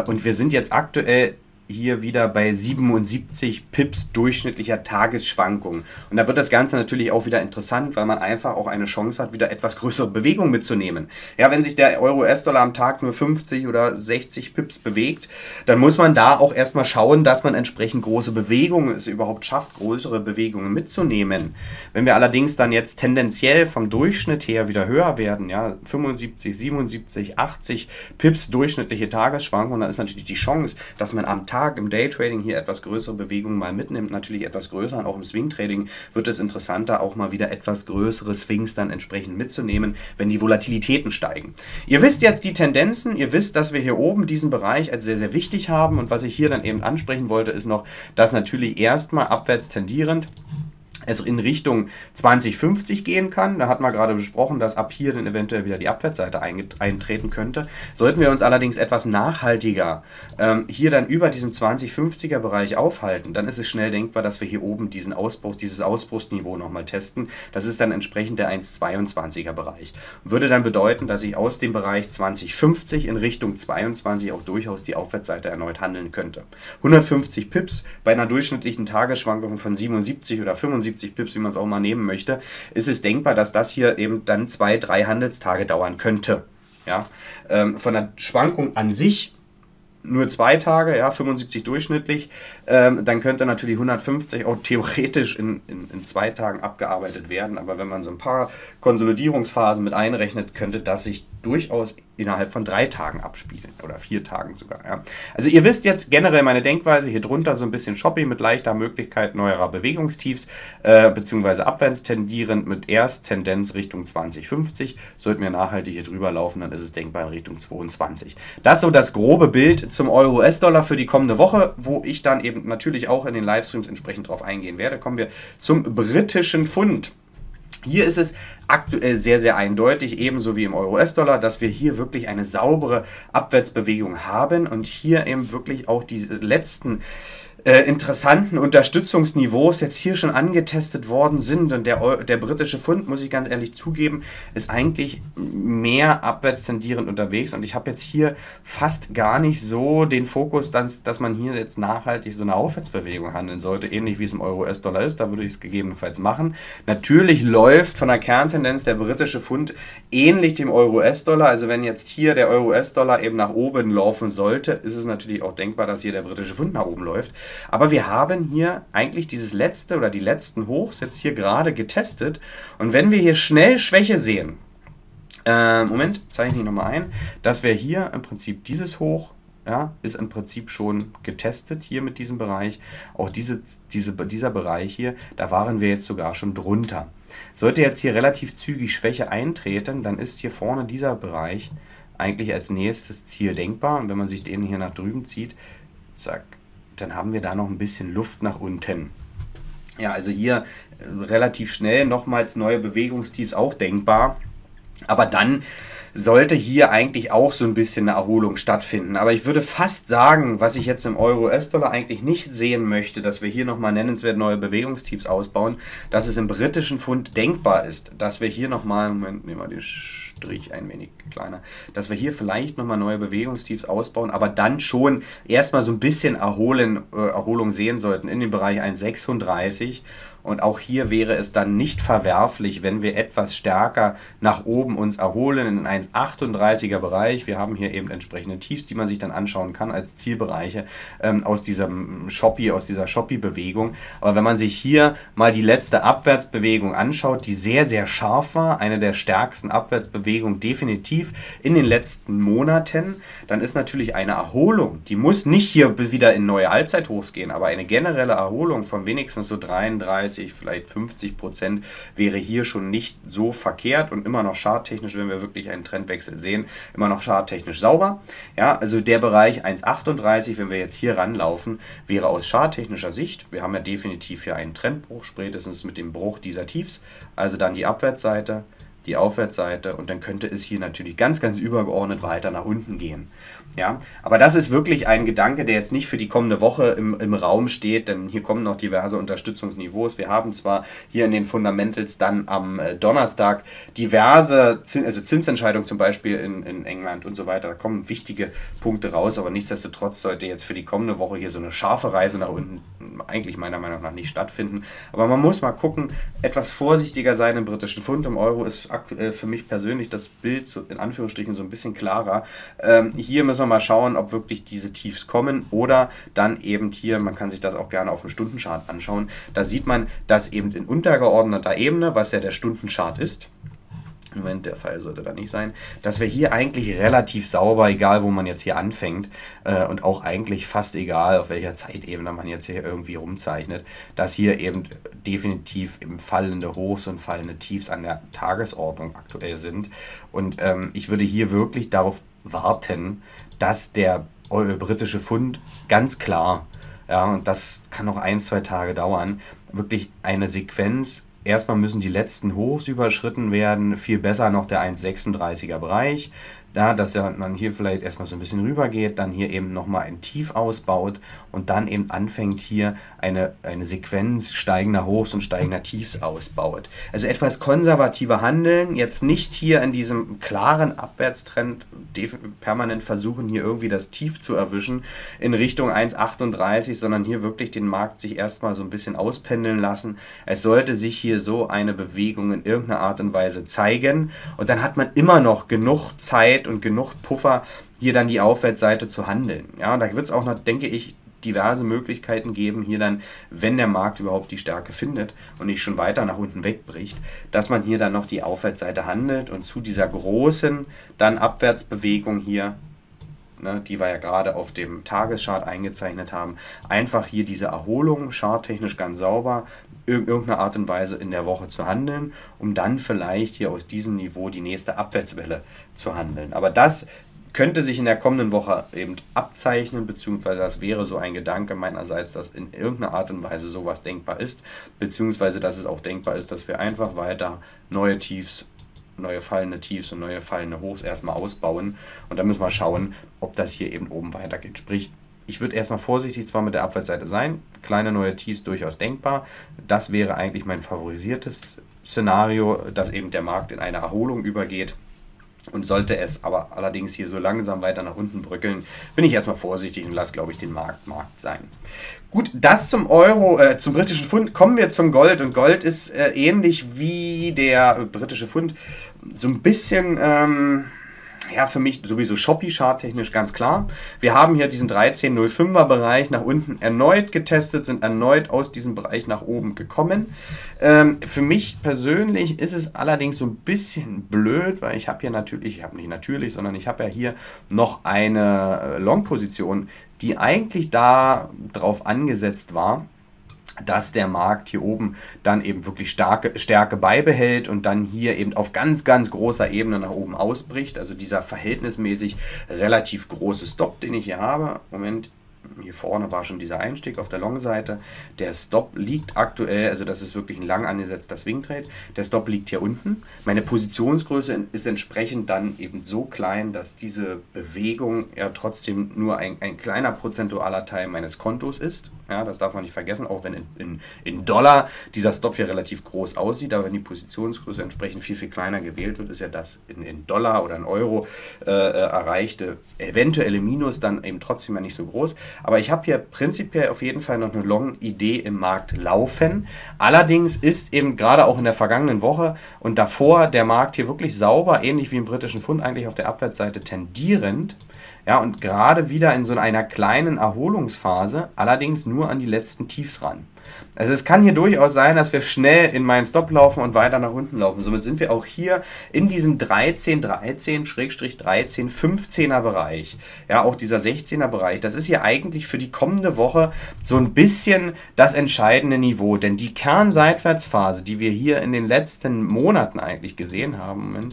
Und wir sind jetzt aktuell hier wieder bei 77 Pips durchschnittlicher Tagesschwankungen. Und da wird das Ganze natürlich auch wieder interessant, weil man einfach auch eine Chance hat, wieder etwas größere Bewegung mitzunehmen. Ja, wenn sich der Euro-US-Dollar am Tag nur 50 oder 60 Pips bewegt, dann muss man da auch erstmal schauen, dass man entsprechend große Bewegungen es überhaupt schafft, größere Bewegungen mitzunehmen. Wenn wir allerdings dann jetzt tendenziell vom Durchschnitt her wieder höher werden, ja, 75, 77, 80 Pips durchschnittliche Tagesschwankungen, dann ist natürlich die Chance, dass man am Tag im Daytrading hier etwas größere Bewegungen mal mitnimmt, natürlich etwas größer, und auch im Swing-Trading wird es interessanter, auch mal wieder etwas größere Swings dann entsprechend mitzunehmen, wenn die Volatilitäten steigen. Ihr wisst jetzt die Tendenzen, ihr wisst, dass wir hier oben diesen Bereich als sehr, sehr wichtig haben, und was ich hier dann eben ansprechen wollte, ist noch, dass natürlich erstmal abwärts tendierend es in Richtung 2050 gehen kann. Da hat man gerade besprochen, dass ab hier dann eventuell wieder die Abwärtsseite eintreten könnte. Sollten wir uns allerdings etwas nachhaltiger hier dann über diesem 2050er Bereich aufhalten, dann ist es schnell denkbar, dass wir hier oben dieses Ausbruchsniveau nochmal testen. Das ist dann entsprechend der 1,22er Bereich. Würde dann bedeuten, dass ich aus dem Bereich 2050 in Richtung 22 auch durchaus die Aufwärtsseite erneut handeln könnte. 150 Pips bei einer durchschnittlichen Tagesschwankung von 77 oder 75 Pips, wie man es auch mal nehmen möchte, ist es denkbar, dass das hier eben dann 2, 3 Handelstage dauern könnte. Ja? Von der Schwankung an sich nur 2 Tage, ja, 75 durchschnittlich, dann könnte natürlich 150 auch theoretisch in 2 Tagen abgearbeitet werden, aber wenn man so ein paar Konsolidierungsphasen mit einrechnet, könnte das sich durchaus innerhalb von 3 Tagen abspielen oder 4 Tagen sogar. Ja. Also ihr wisst jetzt generell meine Denkweise, hier drunter so ein bisschen Shopping mit leichter Möglichkeit neuerer Bewegungstiefs, beziehungsweise abwärts tendierend mit Ersttendenz Richtung 2050. Sollten wir nachhaltig hier drüber laufen, dann ist es denkbar in Richtung 22. Das so das grobe Bild zum Euro-US-Dollar für die kommende Woche, wo ich dann eben natürlich auch in den Livestreams entsprechend drauf eingehen werde. Kommen wir zum britischen Pfund. Hier ist es aktuell sehr, sehr eindeutig, ebenso wie im Euro-US-Dollar, dass wir hier wirklich eine saubere Abwärtsbewegung haben und hier eben wirklich auch diese letzten interessanten Unterstützungsniveaus jetzt hier schon angetestet worden sind, und der britische Pfund, muss ich ganz ehrlich zugeben, ist eigentlich mehr abwärts tendierend unterwegs, und ich habe jetzt hier fast gar nicht so den Fokus, dass man hier jetzt nachhaltig so eine Aufwärtsbewegung handeln sollte, ähnlich wie es im Euro-US-Dollar ist, da würde ich es gegebenenfalls machen. Natürlich läuft von der Kerntendenz der britische Pfund ähnlich dem Euro-US-Dollar, also wenn jetzt hier der Euro-US-Dollar eben nach oben laufen sollte, ist es natürlich auch denkbar, dass hier der britische Pfund nach oben läuft. Aber wir haben hier eigentlich dieses letzte oder die letzten Hochs jetzt hier gerade getestet. Und wenn wir hier schnell Schwäche sehen, Moment, zeichne ich nochmal ein, dass wir hier im Prinzip dieses Hoch, ja, ist im Prinzip schon getestet hier mit diesem Bereich. Auch dieser Bereich hier, da waren wir jetzt sogar schon drunter. Sollte jetzt hier relativ zügig Schwäche eintreten, dann ist hier vorne dieser Bereich eigentlich als nächstes Ziel denkbar. Und wenn man sich den hier nach drüben zieht, zack, dann haben wir da noch ein bisschen Luft nach unten. Ja, also hier relativ schnell nochmals neue Bewegungstiefs auch denkbar. Aber dann sollte hier eigentlich auch so ein bisschen eine Erholung stattfinden. Aber ich würde fast sagen, was ich jetzt im Euro-US-Dollar eigentlich nicht sehen möchte, dass wir hier nochmal nennenswert neue Bewegungstiefs ausbauen, dass es im britischen Pfund denkbar ist, dass wir hier nochmal, Moment, nehmen wir den Strich ein wenig kleiner, dass wir hier vielleicht nochmal neue Bewegungstiefs ausbauen, aber dann schon erstmal so ein bisschen Erholung sehen sollten in den Bereich 1,36. Und auch hier wäre es dann nicht verwerflich, wenn wir etwas stärker nach oben uns erholen in den 1,38er Bereich. Wir haben hier eben entsprechende Tiefs, die man sich dann anschauen kann als Zielbereiche aus dieser Shopee-Bewegung. Aber wenn man sich hier mal die letzte Abwärtsbewegung anschaut, die sehr, sehr scharf war, eine der stärksten Abwärtsbewegungen definitiv in den letzten Monaten, dann ist natürlich eine Erholung, die muss nicht hier wieder in neue Allzeithochs gehen, aber eine generelle Erholung von wenigstens so 33, 30, vielleicht 50% wäre hier schon nicht so verkehrt und immer noch charttechnisch, wenn wir wirklich einen Trendwechsel sehen, immer noch charttechnisch sauber. Ja, also der Bereich 1,38, wenn wir jetzt hier ranlaufen, wäre aus charttechnischer Sicht, wir haben ja definitiv hier einen Trendbruch, spätestens mit dem Bruch dieser Tiefs, also dann die Abwärtsseite, die Aufwärtsseite und dann könnte es hier natürlich ganz, ganz übergeordnet weiter nach unten gehen. Ja, aber das ist wirklich ein Gedanke, der jetzt nicht für die kommende Woche im Raum steht, denn hier kommen noch diverse Unterstützungsniveaus. Wir haben zwar hier in den Fundamentals dann am Donnerstag diverse Zinsentscheidungen zum Beispiel in England und so weiter, da kommen wichtige Punkte raus, aber nichtsdestotrotz sollte jetzt für die kommende Woche hier so eine scharfe Reise nach unten eigentlich meiner Meinung nach nicht stattfinden. Aber man muss mal gucken, etwas vorsichtiger sein im britischen Pfund, im Euro ist aktuell für mich persönlich das Bild so, in Anführungsstrichen so ein bisschen klarer. Hier müssen wir mal schauen, ob wirklich diese Tiefs kommen oder dann eben hier, man kann sich das auch gerne auf dem Stundenchart anschauen, da sieht man, dass eben in untergeordneter Ebene, was ja der Stundenchart ist, Moment, der Fall sollte da nicht sein, dass wir hier eigentlich relativ sauber, egal wo man jetzt hier anfängt und auch eigentlich fast egal, auf welcher Zeitebene man jetzt hier irgendwie rumzeichnet, dass hier eben definitiv eben fallende Hochs und fallende Tiefs an der Tagesordnung aktuell sind. Und ich würde hier wirklich darauf warten, dass der britische Pfund ganz klar, ja, und das kann noch 1-2 Tage dauern, wirklich eine Sequenz. Erstmal müssen die letzten Hochs überschritten werden, viel besser noch der 1,36er Bereich, ja, dass man hier vielleicht erstmal so ein bisschen rüber geht, dann hier eben nochmal ein Tief ausbaut und dann eben anfängt hier eine Sequenz steigender Hochs und steigender Tiefs ausbaut. Also etwas konservativer handeln, jetzt nicht hier in diesem klaren Abwärtstrend permanent versuchen, hier irgendwie das Tief zu erwischen in Richtung 1,38, sondern hier wirklich den Markt sich erstmal so ein bisschen auspendeln lassen. Es sollte sich hier so eine Bewegung in irgendeiner Art und Weise zeigen und dann hat man immer noch genug Zeit und genug Puffer, hier dann die Aufwärtsseite zu handeln. Ja, da wird es auch noch, denke ich, diverse Möglichkeiten geben, hier dann, wenn der Markt überhaupt die Stärke findet und nicht schon weiter nach unten wegbricht, dass man hier dann noch die Aufwärtsseite handelt und zu dieser großen dann Abwärtsbewegung hier, ne, die wir ja gerade auf dem Tageschart eingezeichnet haben, einfach hier diese Erholung charttechnisch ganz sauber irgendeiner Art und Weise in der Woche zu handeln, um dann vielleicht hier aus diesem Niveau die nächste Abwärtswelle zu handeln. Aber das könnte sich in der kommenden Woche eben abzeichnen, beziehungsweise das wäre so ein Gedanke meinerseits, dass in irgendeiner Art und Weise sowas denkbar ist, beziehungsweise dass es auch denkbar ist, dass wir einfach weiter neue Tiefs, neue fallende Tiefs und neue fallende Hochs erstmal ausbauen und dann müssen wir schauen, ob das hier eben oben weitergeht. Sprich, ich würde erstmal vorsichtig zwar mit der Abwärtsseite sein, kleine neue Tiefs durchaus denkbar, das wäre eigentlich mein favorisiertes Szenario, dass eben der Markt in eine Erholung übergeht. Und sollte es aber allerdings hier so langsam weiter nach unten bröckeln, bin ich erstmal vorsichtig und lasse, glaube ich, den Markt sein. Gut, das zum Euro, zum britischen Pfund. Kommen wir zum Gold. Und Gold ist ähnlich wie der britische Pfund so ein bisschen... ja, für mich sowieso Shoppy-Chart-technisch ganz klar. Wir haben hier diesen 13,05er-Bereich nach unten erneut getestet, sind erneut aus diesem Bereich nach oben gekommen. Für mich persönlich ist es allerdings so ein bisschen blöd, weil ich habe hier natürlich, ich habe ja hier noch eine Long-Position, die eigentlich darauf angesetzt war, dass der Markt hier oben dann eben wirklich starke Stärke beibehält und dann hier eben auf ganz, ganz großer Ebene nach oben ausbricht. Also dieser verhältnismäßig relativ große Stop, den ich hier habe. Moment, hier vorne war schon dieser Einstieg auf der Long-Seite. Der Stop liegt aktuell, also das ist wirklich ein lang angesetzter Swing-Trade. Der Stop liegt hier unten. Meine Positionsgröße ist entsprechend dann eben so klein, dass diese Bewegung ja trotzdem nur ein kleiner prozentualer Teil meines Kontos ist. Ja, das darf man nicht vergessen, auch wenn in Dollar dieser Stop hier relativ groß aussieht, aber wenn die Positionsgröße entsprechend viel, viel kleiner gewählt wird, ist ja das in Dollar oder in Euro erreichte eventuelle Minus dann eben trotzdem ja nicht so groß. Aber ich habe hier prinzipiell auf jeden Fall noch eine Long-Idee im Markt laufen. Allerdings ist eben gerade auch in der vergangenen Woche und davor der Markt hier wirklich sauber, ähnlich wie im britischen Pfund eigentlich auf der Abwärtsseite tendierend. Ja, und gerade wieder in so einer kleinen Erholungsphase, allerdings nur nur an die letzten Tiefs ran. Also es kann hier durchaus sein, dass wir schnell in meinen Stop laufen und weiter nach unten laufen. Somit sind wir auch hier in diesem 13-13-15er Bereich. Ja, auch dieser 16er Bereich. Das ist hier eigentlich für die kommende Woche so ein bisschen das entscheidende Niveau. Denn die Kernseitwärtsphase, die wir hier in den letzten Monaten eigentlich gesehen haben,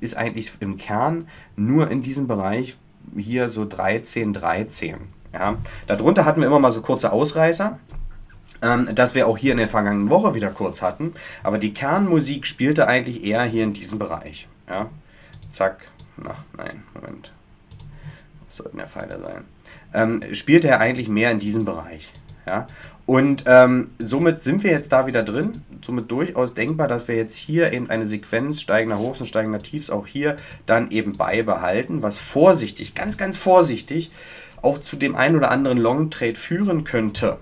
ist eigentlich im Kern nur in diesem Bereich hier so 13-13. Ja, darunter hatten wir immer mal so kurze Ausreißer, dass wir auch hier in der vergangenen Woche wieder kurz hatten. Aber die Kernmusik spielte eigentlich eher hier in diesem Bereich. Ja, zack, ach nein, Moment, das sollten ja Pfeile sein. Spielte er eigentlich mehr in diesem Bereich. Ja, und somit sind wir jetzt da wieder drin, somit durchaus denkbar, dass wir jetzt hier eben eine Sequenz steigender Hochs und steigender Tiefs auch hier dann eben beibehalten, was vorsichtig, ganz, ganz vorsichtig auch zu dem einen oder anderen Long Trade führen könnte.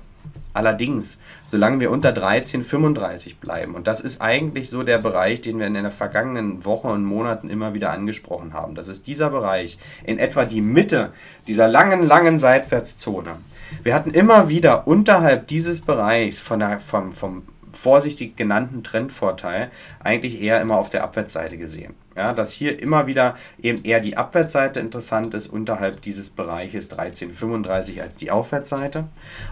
Allerdings, solange wir unter 13,35 bleiben, und das ist eigentlich so der Bereich, den wir in der vergangenen Woche und Monaten immer wieder angesprochen haben, das ist dieser Bereich, in etwa die Mitte dieser langen, langen Seitwärtszone. Wir hatten immer wieder unterhalb dieses Bereichs vom vorsichtig genannten Trendvorteil eigentlich eher immer auf der Abwärtsseite gesehen. Ja, dass hier immer wieder eben eher die Abwärtsseite interessant ist, unterhalb dieses Bereiches 13,35 als die Aufwärtsseite.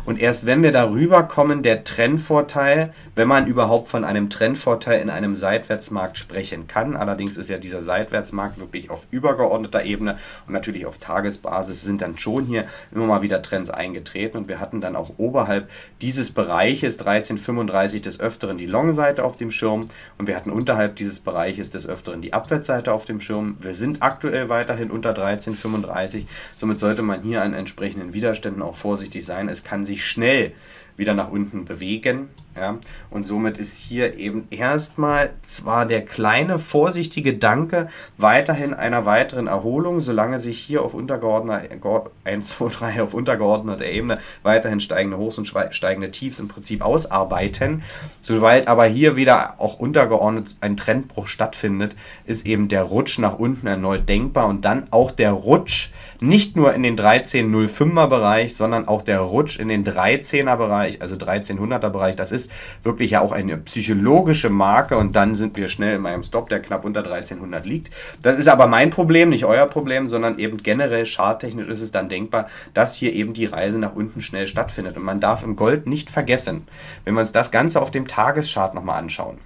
Und erst wenn wir darüber kommen, der Trendvorteil, wenn man überhaupt von einem Trendvorteil in einem Seitwärtsmarkt sprechen kann, allerdings ist ja dieser Seitwärtsmarkt wirklich auf übergeordneter Ebene und natürlich auf Tagesbasis sind dann schon hier immer mal wieder Trends eingetreten und wir hatten dann auch oberhalb dieses Bereiches 13,35 des Öfteren die Long-Seite auf dem Schirm und wir hatten unterhalb dieses Bereiches des Öfteren die Abwärtsseite auf dem Schirm. Wir sind aktuell weiterhin unter 13,35. Somit sollte man hier an entsprechenden Widerständen auch vorsichtig sein. Es kann sich schnell wieder nach unten bewegen. Ja? Und somit ist hier eben erstmal zwar der kleine, vorsichtige Gedanke weiterhin einer weiteren Erholung, solange sich hier auf untergeordneter, 1, 2, 3, auf untergeordneter Ebene weiterhin steigende Hochs und steigende Tiefs im Prinzip ausarbeiten. Soweit aber hier wieder auch untergeordnet ein Trendbruch stattfindet, ist eben der Rutsch nach unten erneut denkbar und dann auch der Rutsch nicht nur in den 13,05er Bereich, sondern auch der Rutsch in den 13er Bereich, also 1300er Bereich. Das ist wirklich ja auch eine psychologische Marke und dann sind wir schnell in meinem Stop, der knapp unter 1300 liegt. Das ist aber mein Problem, nicht euer Problem, sondern eben generell charttechnisch ist es dann denkbar, dass hier eben die Reise nach unten schnell stattfindet. Und man darf im Gold nicht vergessen, wenn wir uns das Ganze auf dem Tageschart nochmal anschauen,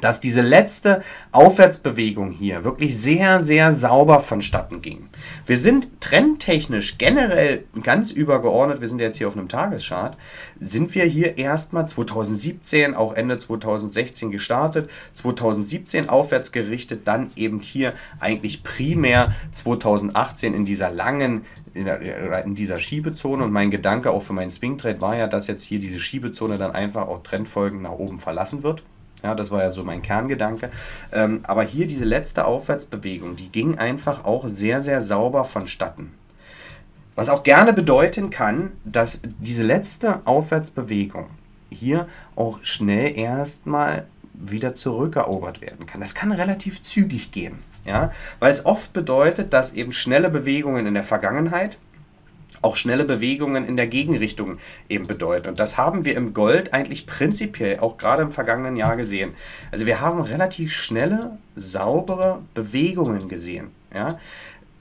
dass diese letzte Aufwärtsbewegung hier wirklich sehr, sehr sauber vonstatten ging. Wir sind trendtechnisch generell ganz übergeordnet, wir sind jetzt hier auf einem Tageschart, sind wir hier erstmal 2017, auch Ende 2016 gestartet, 2017 aufwärts gerichtet, dann eben hier eigentlich primär 2018 in dieser langen, in dieser Schiebezone und mein Gedanke auch für meinen Swing Trade war ja, dass jetzt hier diese Schiebezone dann einfach auch trendfolgend nach oben verlassen wird. Ja, das war ja so mein Kerngedanke. Aber hier diese letzte Aufwärtsbewegung, die ging einfach auch sehr, sehr sauber vonstatten. Was auch gerne bedeuten kann, dass diese letzte Aufwärtsbewegung hier auch schnell erstmal wieder zurückerobert werden kann. Das kann relativ zügig gehen, ja? Weil es oft bedeutet, dass eben schnelle Bewegungen in der Vergangenheit auch schnelle Bewegungen in der Gegenrichtung eben bedeuten. Und das haben wir im Gold eigentlich prinzipiell auch gerade im vergangenen Jahr gesehen. Also wir haben relativ schnelle, saubere Bewegungen gesehen. Ja?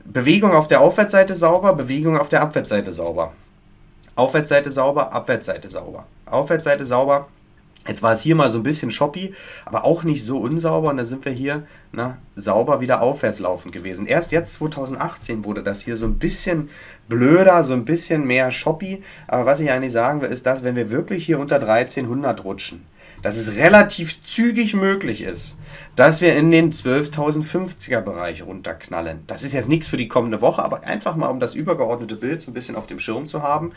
Bewegung auf der Aufwärtsseite sauber, Bewegung auf der Abwärtsseite sauber. Aufwärtsseite sauber, Abwärtsseite sauber. Aufwärtsseite sauber. Jetzt war es hier mal so ein bisschen shoppy, aber auch nicht so unsauber und da sind wir hier sauber wieder aufwärts laufend gewesen. Erst jetzt 2018 wurde das hier so ein bisschen blöder, so ein bisschen mehr shoppy, aber was ich eigentlich sagen will, ist, dass wenn wir wirklich hier unter 1300 rutschen, dass es relativ zügig möglich ist, dass wir in den 12.050er Bereich runterknallen. Das ist jetzt nichts für die kommende Woche, aber einfach mal, um das übergeordnete Bild so ein bisschen auf dem Schirm zu haben.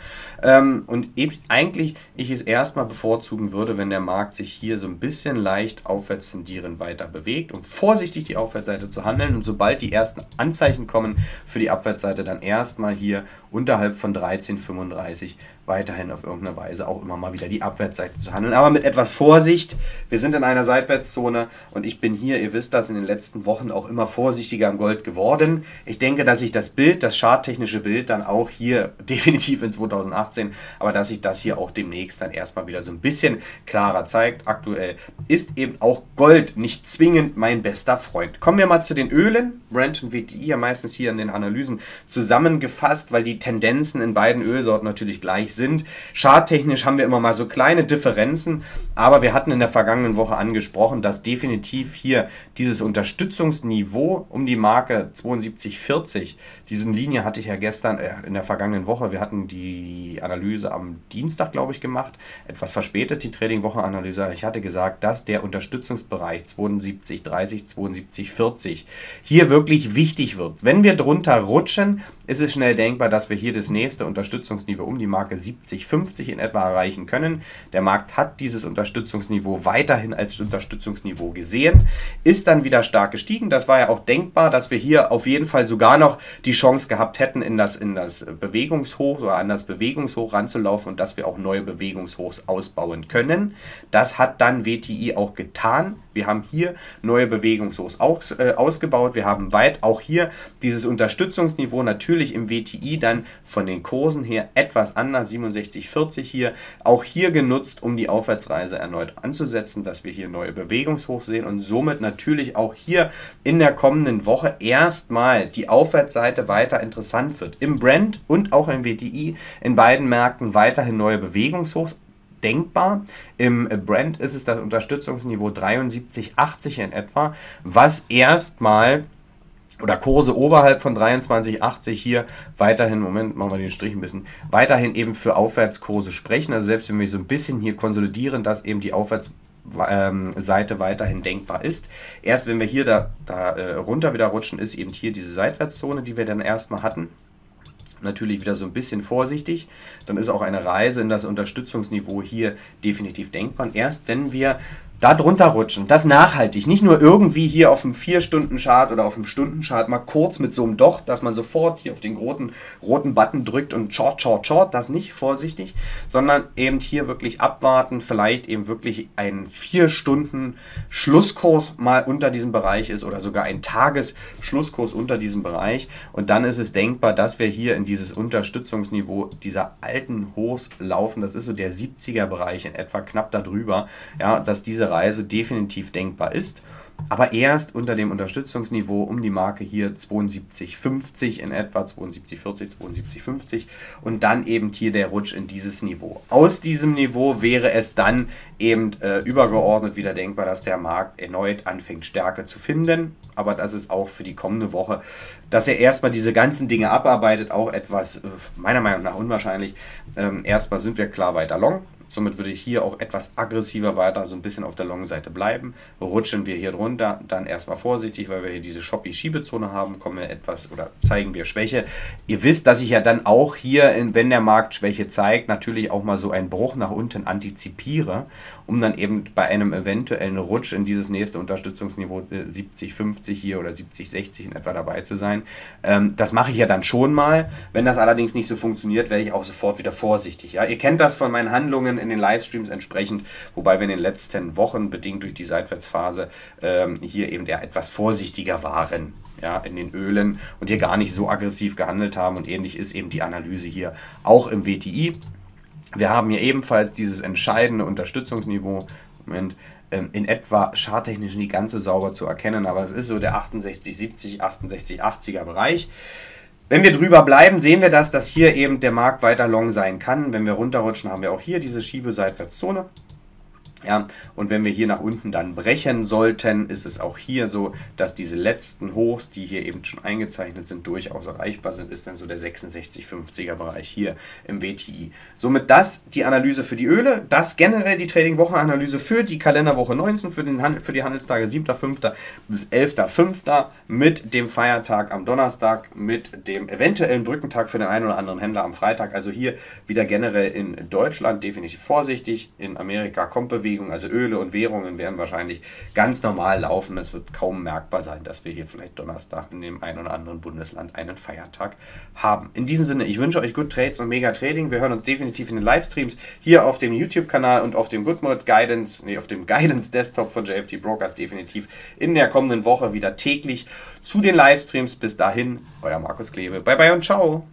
Und eigentlich ich es erstmal bevorzugen würde, wenn der Markt sich hier so ein bisschen leicht aufwärts tendierend weiter bewegt, um vorsichtig die Aufwärtsseite zu handeln. Und sobald die ersten Anzeichen kommen für die Abwärtsseite, dann erstmal hier unterhalb von 13,35 weiterhin auf irgendeine Weise auch immer mal wieder die Abwärtsseite zu handeln. Aber mit etwas Vorsicht, wir sind in einer Seitwärtszone und ich bin hier, ihr wisst das, in den letzten Wochen auch immer vorsichtiger am Gold geworden. Ich denke, dass ich das Bild, das charttechnische Bild dann auch hier definitiv in 2018, aber dass sich das hier auch demnächst dann erstmal wieder so ein bisschen klarer zeigt. Aktuell ist eben auch Gold nicht zwingend mein bester Freund. Kommen wir mal zu den Ölen. Brent und WTI ja meistens hier in den Analysen zusammengefasst, weil die Tendenzen in beiden Ölsorten natürlich gleich sind. Charttechnisch haben wir immer mal so kleine Differenzen, aber wir hatten in der vergangenen Woche angesprochen, dass definitiv hier dieses Unterstützungsniveau um die Marke 72,40, diesen Linie hatte ich ja gestern, in der vergangenen Woche, wir hatten die Analyse am Dienstag, glaube ich, gemacht, etwas verspätet, die Trading-Woche-Analyse, ich hatte gesagt, dass der Unterstützungsbereich 72,30, 72,40 hier wirklich wichtig wird. Wenn wir drunter rutschen, ist es schnell denkbar, dass wir hier das nächste Unterstützungsniveau um die Marke 70,50 in etwa erreichen können. Der Markt hat dieses Unterstützungsniveau weiterhin als Unterstützungsniveau gesehen, ist dann wieder stark gestiegen. Das war ja auch denkbar, dass wir hier auf jeden Fall sogar noch die Chance gehabt hätten, in das Bewegungshoch oder an das Bewegungshoch ranzulaufen und dass wir auch neue Bewegungshochs ausbauen können. Das hat dann WTI auch getan. Wir haben hier neue Bewegungshochs ausgebaut. Wir haben weit auch hier dieses Unterstützungsniveau natürlich im WTI dann von den Kursen her etwas anders, 67,40 hier, auch hier genutzt, um die Aufwärtsreise erneut anzusetzen, dass wir hier neue Bewegungshochs sehen und somit natürlich auch hier in der kommenden Woche erstmal die Aufwärtsseite weiter interessant wird. Im Brent und auch im WTI in beiden Märkten weiterhin neue Bewegungshochs denkbar. Im Brent ist es das Unterstützungsniveau 73,80 in etwa, was erstmal oder Kurse oberhalb von 23,80 hier weiterhin, Moment, machen wir den Strich ein bisschen, weiterhin eben für Aufwärtskurse sprechen. Also selbst wenn wir so ein bisschen hier konsolidieren, dass eben die Aufwärtsseite weiterhin denkbar ist. Erst wenn wir hier da runter wieder rutschen, ist eben hier diese Seitwärtszone, die wir dann erstmal hatten. Natürlich wieder so ein bisschen vorsichtig, dann ist auch eine Reise in das Unterstützungsniveau hier definitiv denkbar. Und erst wenn wir da drunter rutschen, das nachhaltig, nicht nur irgendwie hier auf dem 4-Stunden-Chart oder auf dem Stundenchart mal kurz mit so einem Doch, dass man sofort hier auf den roten Button drückt und short, short, short, das nicht, vorsichtig, sondern eben hier wirklich abwarten, vielleicht eben wirklich ein 4-Stunden-Schlusskurs mal unter diesem Bereich ist oder sogar ein Tages-Schlusskurs unter diesem Bereich und dann ist es denkbar, dass wir hier in dieses Unterstützungsniveau dieser alten Hochs laufen, das ist so der 70er-Bereich in etwa, knapp darüber, ja, dass diese Reise definitiv denkbar ist, aber erst unter dem Unterstützungsniveau um die Marke hier 72,50 in etwa, 72,40, 72,50 und dann eben hier der Rutsch in dieses Niveau. Aus diesem Niveau wäre es dann eben übergeordnet wieder denkbar, dass der Markt erneut anfängt, Stärke zu finden, aber das ist auch für die kommende Woche, dass er erstmal diese ganzen Dinge abarbeitet, auch etwas meiner Meinung nach unwahrscheinlich. Erstmal sind wir klar weiter long. Somit würde ich hier auch etwas aggressiver weiter so ein bisschen auf der Long-Seite bleiben. Rutschen wir hier drunter, dann erstmal vorsichtig, weil wir hier diese Shoppy-Schiebezone haben, kommen wir etwas oder zeigen wir Schwäche. Ihr wisst, dass ich ja dann auch hier, wenn der Markt Schwäche zeigt, natürlich auch mal so einen Bruch nach unten antizipiere, um dann eben bei einem eventuellen Rutsch in dieses nächste Unterstützungsniveau 70,50 hier oder 70,60 in etwa dabei zu sein. Das mache ich ja dann schon mal. Wenn das allerdings nicht so funktioniert, werde ich auch sofort wieder vorsichtig. Ja? Ihr kennt das von meinen Handlungen in den Livestreams entsprechend, wobei wir in den letzten Wochen, bedingt durch die Seitwärtsphase, hier eben eher etwas vorsichtiger waren, ja, in den Ölen und hier gar nicht so aggressiv gehandelt haben und ähnlich ist eben die Analyse hier auch im WTI. Wir haben hier ebenfalls dieses entscheidende Unterstützungsniveau, Moment, in etwa charttechnisch nicht ganz so sauber zu erkennen, aber es ist so der 68,70, 68,80er Bereich. Wenn wir drüber bleiben, sehen wir das, dass hier eben der Markt weiter long sein kann. Wenn wir runterrutschen, haben wir auch hier diese Schiebeseitwärtszone. Ja, und wenn wir hier nach unten dann brechen sollten, ist es auch hier so, dass diese letzten Hochs, die hier eben schon eingezeichnet sind, durchaus erreichbar sind, ist dann so der 66,50er Bereich hier im WTI. Somit das die Analyse für die Öle, das generell die Trading-Woche-Analyse für die Kalenderwoche 19, für die Handelstage 7.5. bis 11.5. mit dem Feiertag am Donnerstag, mit dem eventuellen Brückentag für den einen oder anderen Händler am Freitag. Also hier wieder generell in Deutschland definitiv vorsichtig, in Amerika kommt Bewegung. Preisbewegung, also Öle und Währungen, werden wahrscheinlich ganz normal laufen. Es wird kaum merkbar sein, dass wir hier vielleicht Donnerstag in dem einen oder anderen Bundesland einen Feiertag haben. In diesem Sinne, ich wünsche euch Good Trades und Meega Trading. Wir hören uns definitiv in den Livestreams hier auf dem YouTube-Kanal und auf dem Guidance-Desktop von JFD Brokers definitiv in der kommenden Woche wieder täglich zu den Livestreams. Bis dahin, euer Marcus Klebe. Bye bye und ciao!